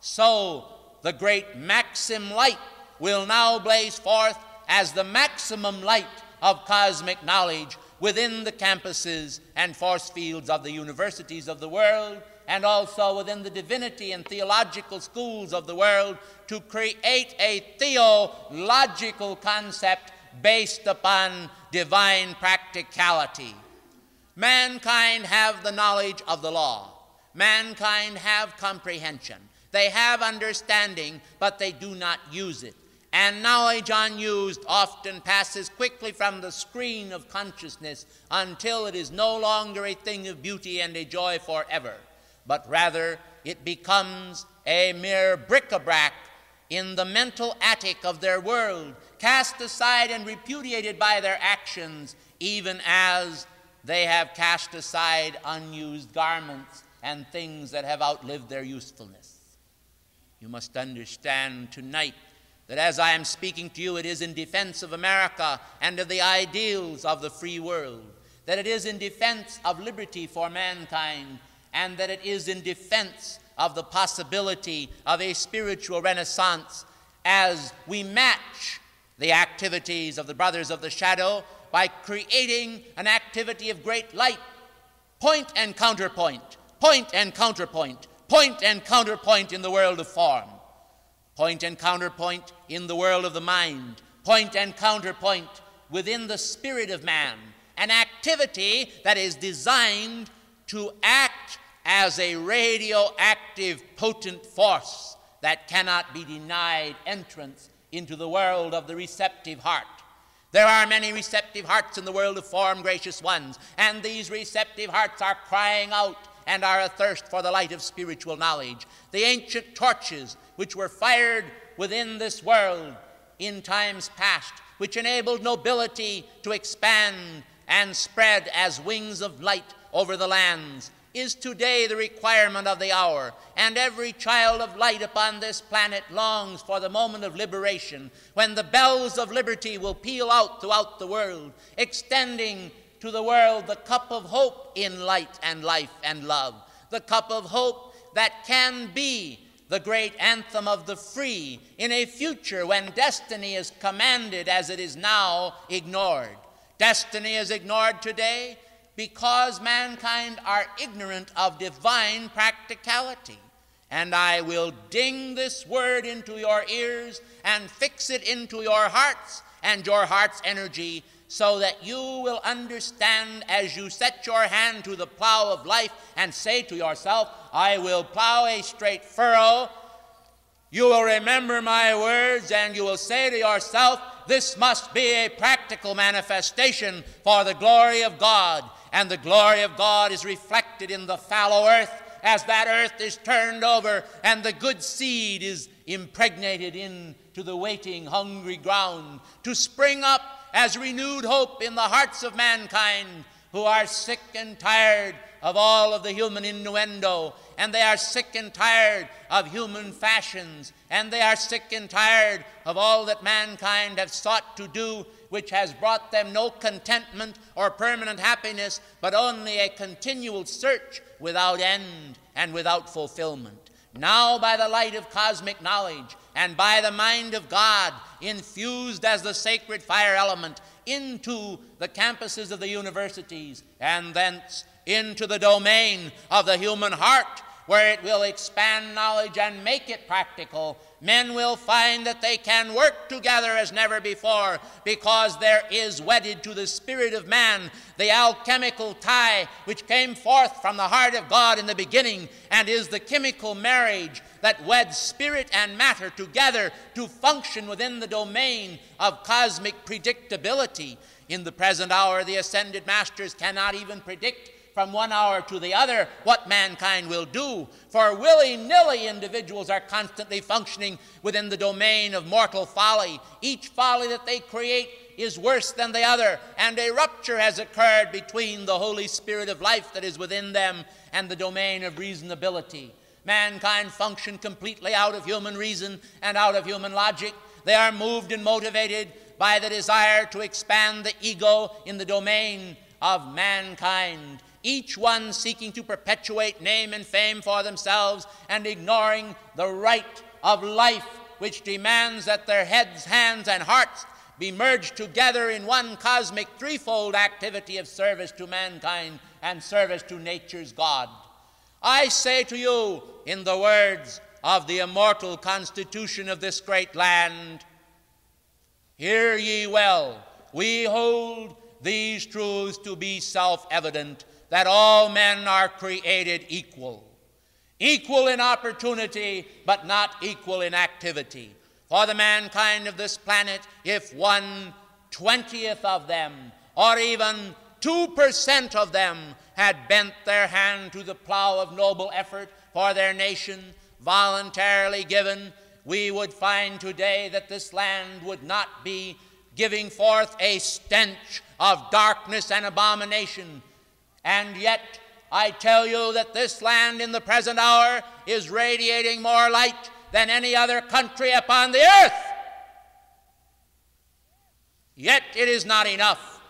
so the great maxim light will now blaze forth as the maximum light of cosmic knowledge within the campuses and force fields of the universities of the world, and also within the divinity and theological schools of the world, to create a theological concept based upon divine practicality. Mankind have the knowledge of the law. Mankind have comprehension. They have understanding, but they do not use it. And knowledge unused often passes quickly from the screen of consciousness until it is no longer a thing of beauty and a joy forever, but rather it becomes a mere bric-a-brac in the mental attic of their world, cast aside and repudiated by their actions, even as they have cast aside unused garments and things that have outlived their usefulness. You must understand tonight that as I am speaking to you, it is in defense of America and of the ideals of the free world, that it is in defense of liberty for mankind, and that it is in defense of the possibility of a spiritual renaissance as we match the activities of the Brothers of the Shadow by creating an activity of great light Point and counterpoint, point and counterpoint, point and counterpoint in the world of form, point and counterpoint in the world of the mind, point and counterpoint within the spirit of man, an activity that is designed to act as a radioactive potent force that cannot be denied entrance into the world of the receptive heart. There are many receptive hearts in the world of form, gracious ones, and these receptive hearts are crying out and are athirst for the light of spiritual knowledge. The ancient torches which were fired within this world in times past, which enabled nobility to expand and spread as wings of light over the lands, is today the requirement of the hour, and every child of light upon this planet longs for the moment of liberation, when the bells of liberty will peal out throughout the world, extending to the world the cup of hope in light and life and love, the cup of hope that can be the great anthem of the free in a future when destiny is commanded as it is now ignored. Destiny is ignored today because mankind are ignorant of divine practicality. And I will ding this word into your ears and fix it into your hearts and your heart's energy, so that you will understand as you set your hand to the plow of life and say to yourself, I will plow a straight furrow. You will remember my words and you will say to yourself, this must be a practical manifestation for the glory of God. And the glory of God is reflected in the fallow earth as that earth is turned over and the good seed is impregnated into the waiting, hungry ground to spring up as renewed hope in the hearts of mankind who are sick and tired of all of the human innuendo, and they are sick and tired of human fashions, and they are sick and tired of all that mankind have sought to do, which has brought them no contentment or permanent happiness, but only a continual search without end and without fulfillment. Now, by the light of cosmic knowledge and by the mind of God, infused as the sacred fire element into the campuses of the universities and thence into the domain of the human heart, where it will expand knowledge and make it practical, men will find that they can work together as never before, because there is wedded to the spirit of man the alchemical tie which came forth from the heart of God in the beginning and is the chemical marriage that weds spirit and matter together to function within the domain of cosmic predictability. In the present hour, the ascended masters cannot even predict from one hour to the other what mankind will do, for willy-nilly individuals are constantly functioning within the domain of mortal folly. Each folly that they create is worse than the other, and a rupture has occurred between the Holy Spirit of life that is within them and the domain of reasonability. Mankind function completely out of human reason and out of human logic. They are moved and motivated by the desire to expand the ego in the domain of mankind, each one seeking to perpetuate name and fame for themselves and ignoring the right of life, which demands that their heads, hands, and hearts be merged together in one cosmic threefold activity of service to mankind and service to nature's God. I say to you, in the words of the immortal constitution of this great land, hear ye well, we hold these truths to be self-evident, that all men are created equal, equal in opportunity, but not equal in activity. For the mankind of this planet, if one twentieth of them, or even two percent of them, had bent their hand to the plow of noble effort for their nation, voluntarily given, we would find today that this land would not be giving forth a stench of darkness and abomination. And yet, I tell you that this land in the present hour is radiating more light than any other country upon the earth. Yet it is not enough,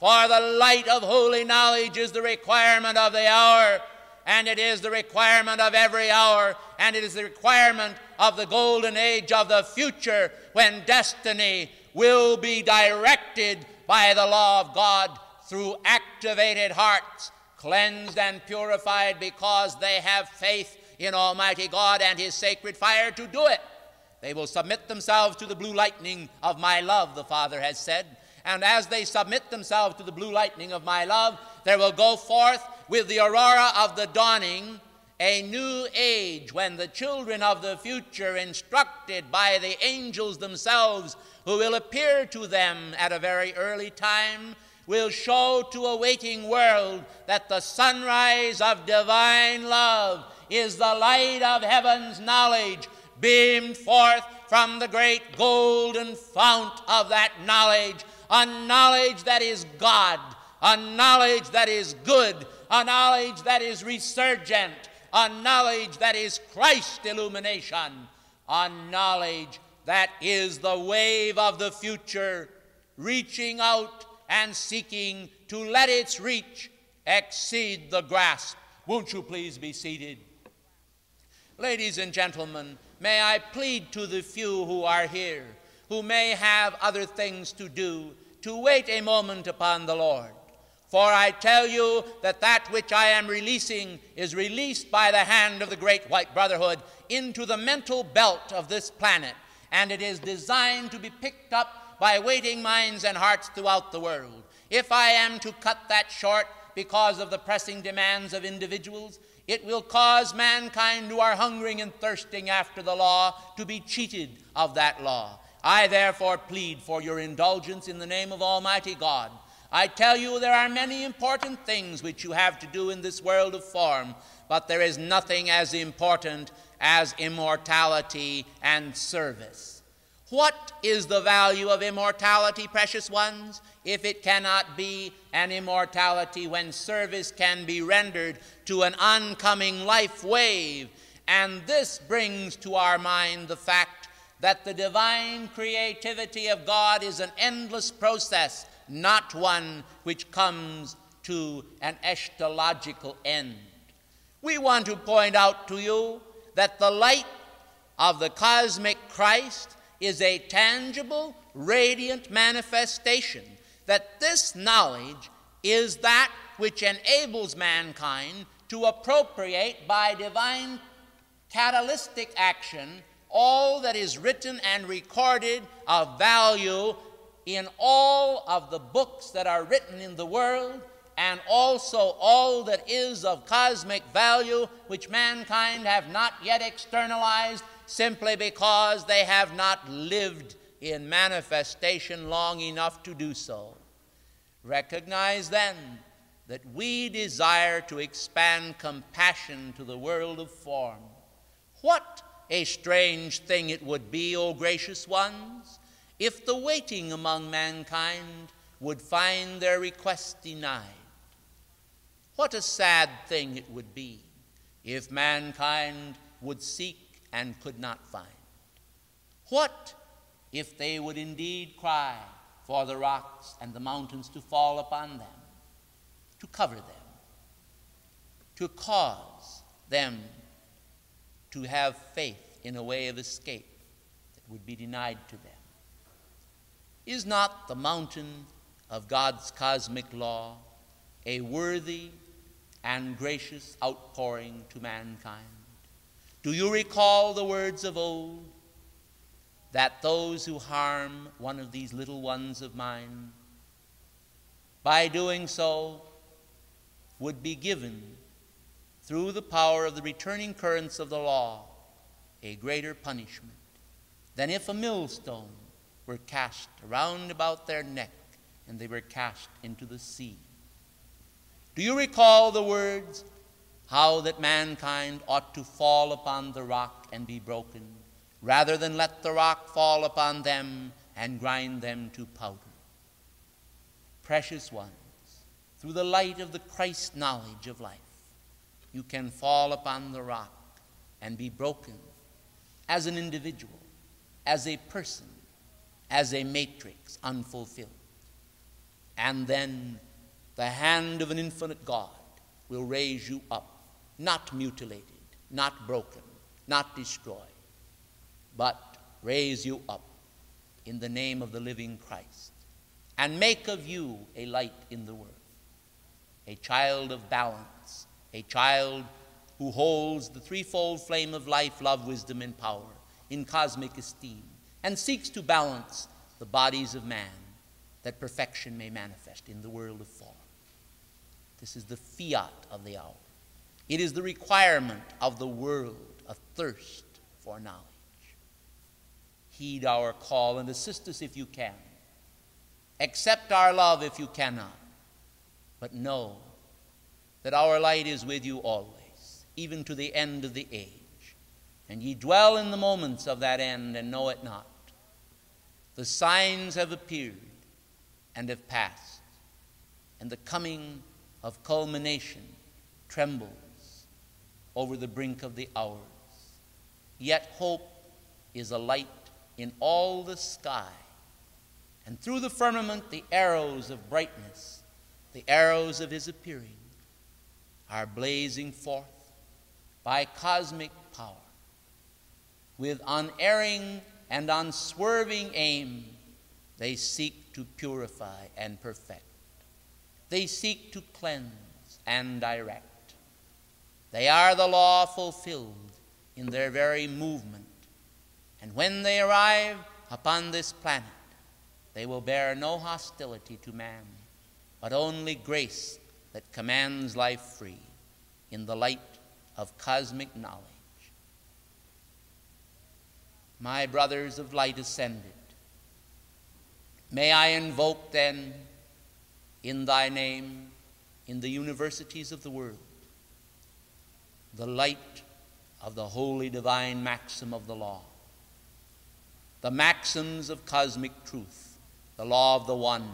for the light of holy knowledge is the requirement of the hour, and it is the requirement of every hour, and it is the requirement of the golden age of the future, when destiny will be directed by the law of God through activated hearts cleansed and purified because they have faith in Almighty God and His sacred fire to do it. They will submit themselves to the blue lightning of my love, the Father has said. And as they submit themselves to the blue lightning of my love, there will go forth with the aurora of the dawning a new age when the children of the future, instructed by the angels themselves, who will appear to them at a very early time, will show to a waiting world that the sunrise of divine love is the light of heaven's knowledge beamed forth from the great golden fount of that knowledge, a knowledge that is God, a knowledge that is good, a knowledge that is resurgent, a knowledge that is Christ illumination, a knowledge that is the wave of the future, reaching out and seeking to let its reach exceed the grasp. Won't you please be seated? Ladies and gentlemen, may I plead to the few who are here, who may have other things to do, to wait a moment upon the Lord. For I tell you that that which I am releasing is released by the hand of the Great White Brotherhood into the mental belt of this planet, and it is designed to be picked up by waiting minds and hearts throughout the world. If I am to cut that short because of the pressing demands of individuals, it will cause mankind who are hungering and thirsting after the law to be cheated of that law. I therefore plead for your indulgence in the name of Almighty God. I tell you there are many important things which you have to do in this world of form, but there is nothing as important as immortality and service. What is the value of immortality, precious ones, if it cannot be an immortality when service can be rendered to an oncoming life wave? And this brings to our mind the fact that the divine creativity of God is an endless process, not one which comes to an eschatological end. We want to point out to you that the light of the cosmic Christ is a tangible, radiant manifestation, that this knowledge is that which enables mankind to appropriate by divine catalytic action all that is written and recorded of value in all of the books that are written in the world, and also all that is of cosmic value which mankind have not yet externalized simply because they have not lived in manifestation long enough to do so. Recognize then that we desire to expand compassion to the world of form. What a strange thing it would be, O gracious ones, if the waiting among mankind would find their request denied. What a sad thing it would be if mankind would seek and could not find. What if they would indeed cry for the rocks and the mountains to fall upon them, to cover them, to cause them to have faith in a way of escape that would be denied to them? Is not the mountain of God's cosmic law a worthy and gracious outpouring to mankind? Do you recall the words of old that those who harm one of these little ones of mine, by doing so, would be given, through the power of the returning currents of the law, a greater punishment than if a millstone were cast around about their neck and they were cast into the sea? Do you recall the words how that mankind ought to fall upon the rock and be broken, rather than let the rock fall upon them and grind them to powder? Precious ones, through the light of the Christ knowledge of life, you can fall upon the rock and be broken as an individual, as a person, as a matrix unfulfilled. And then the hand of an infinite God will raise you up, not mutilated, not broken, not destroyed, but raise you up in the name of the living Christ and make of you a light in the world. a child of balance, a child who holds the threefold flame of life, love, wisdom, and power in cosmic esteem, and seeks to balance the bodies of man that perfection may manifest in the world of form. This is the fiat of the hour. It is the requirement of the world, a thirst for knowledge. Heed our call and assist us if you can. Accept our love if you cannot. But know that our light is with you always, even to the end of the age. And ye dwell in the moments of that end and know it not. The signs have appeared and have passed, and the coming of culmination trembles over the brink of the hours. Yet hope is a light in all the sky, and through the firmament the arrows of brightness, the arrows of his appearing, are blazing forth by cosmic power, with unerring and unswerving aim. They seek to purify and perfect. They seek to cleanse and direct. They are the law fulfilled in their very movement. And when they arrive upon this planet, they will bear no hostility to man, but only grace that commands life free in the light of cosmic knowledge. My brothers of light ascended, may I invoke then, in thy name, in the universities of the world, the light of the holy divine maxim of the law, the maxims of cosmic truth, the law of the one.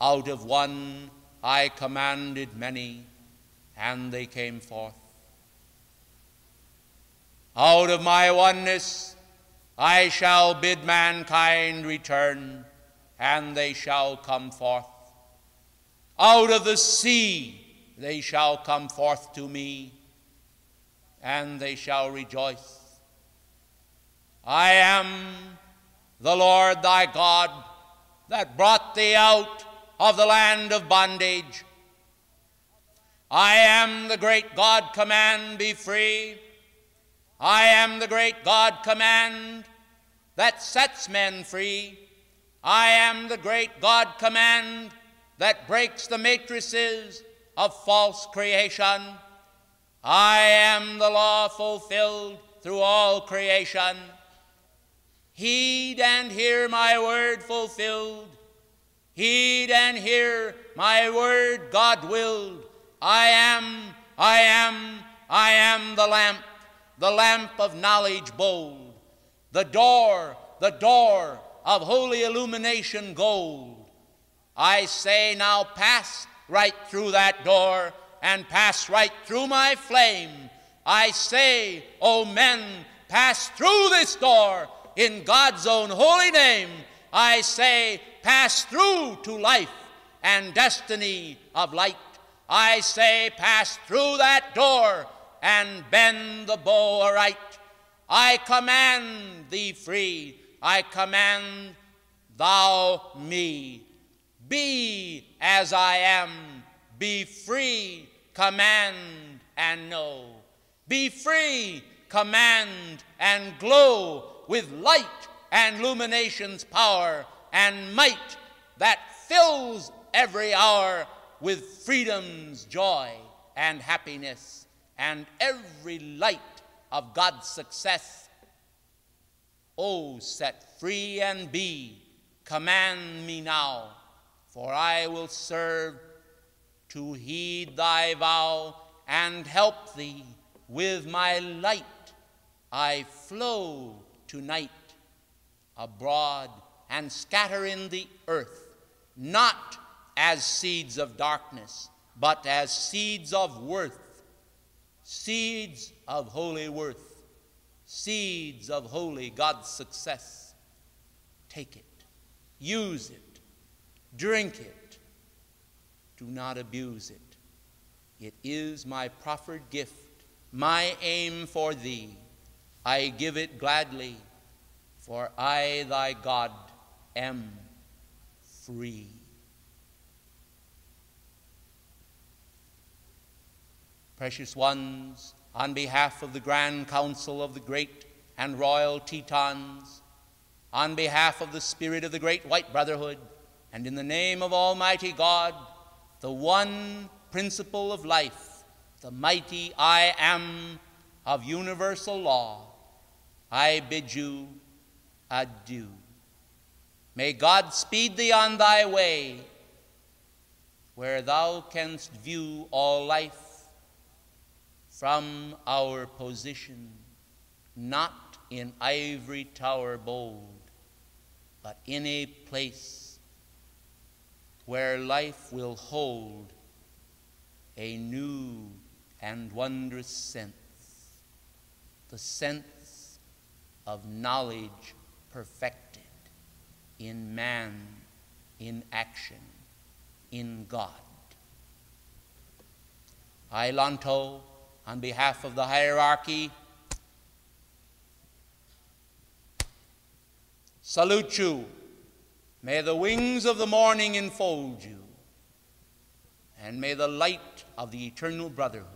Out of one I commanded many, and they came forth. Out of my oneness I shall bid mankind return, and they shall come forth. Out of the sea they shall come forth to me, and they shall rejoice. I am the Lord thy God that brought thee out of the land of bondage. I am the great God command, be free. I am the great God command that sets men free. I am the great God command that breaks the matrices of false creation. I am the law fulfilled through all creation. Heed and hear my word fulfilled. Heed and hear my word God-willed. I am, I am, I am the lamp, the lamp of knowledge bold, the door, the door of holy illumination gold. I say now pass right through that door and pass right through my flame. I say, O men, pass through this door in God's own holy name. I say, pass through to life and destiny of light. I say, pass through that door and bend the bow aright. I command thee free. I command thou me. Be as I am. Be free, command and know. Be free, command and glow with light and illumination's power and might that fills every hour with freedom's joy and happiness and every light of God's success. Oh, set free and be, command me now, for I will serve to heed thy vow and help thee with my light. I flow tonight abroad and scatter in the earth, not as seeds of darkness, but as seeds of worth, seeds of holy worth, seeds of holy God's success. Take it, use it, drink it, do not abuse it. It is my proffered gift, my aim for thee. I give it gladly, for I, thy God, am free. Precious ones, on behalf of the Grand Council of the Great and Royal Tetons, on behalf of the spirit of the Great White Brotherhood, and in the name of Almighty God, the one principle of life, the mighty I am of universal law, I bid you adieu. May God speed thee on thy way, where thou canst view all life from our position, not in ivory tower bold, but in a place where life will hold a new and wondrous sense, the sense of knowledge perfected in man, in action, in God. I, Lanto, on behalf of the hierarchy, salute you. May the wings of the morning enfold you, and may the light of the eternal brotherhood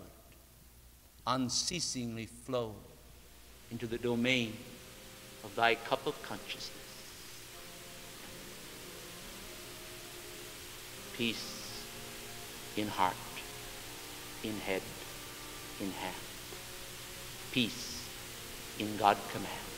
unceasingly flow into the domain of thy cup of consciousness. Peace in heart, in head, in hand. Peace in God command.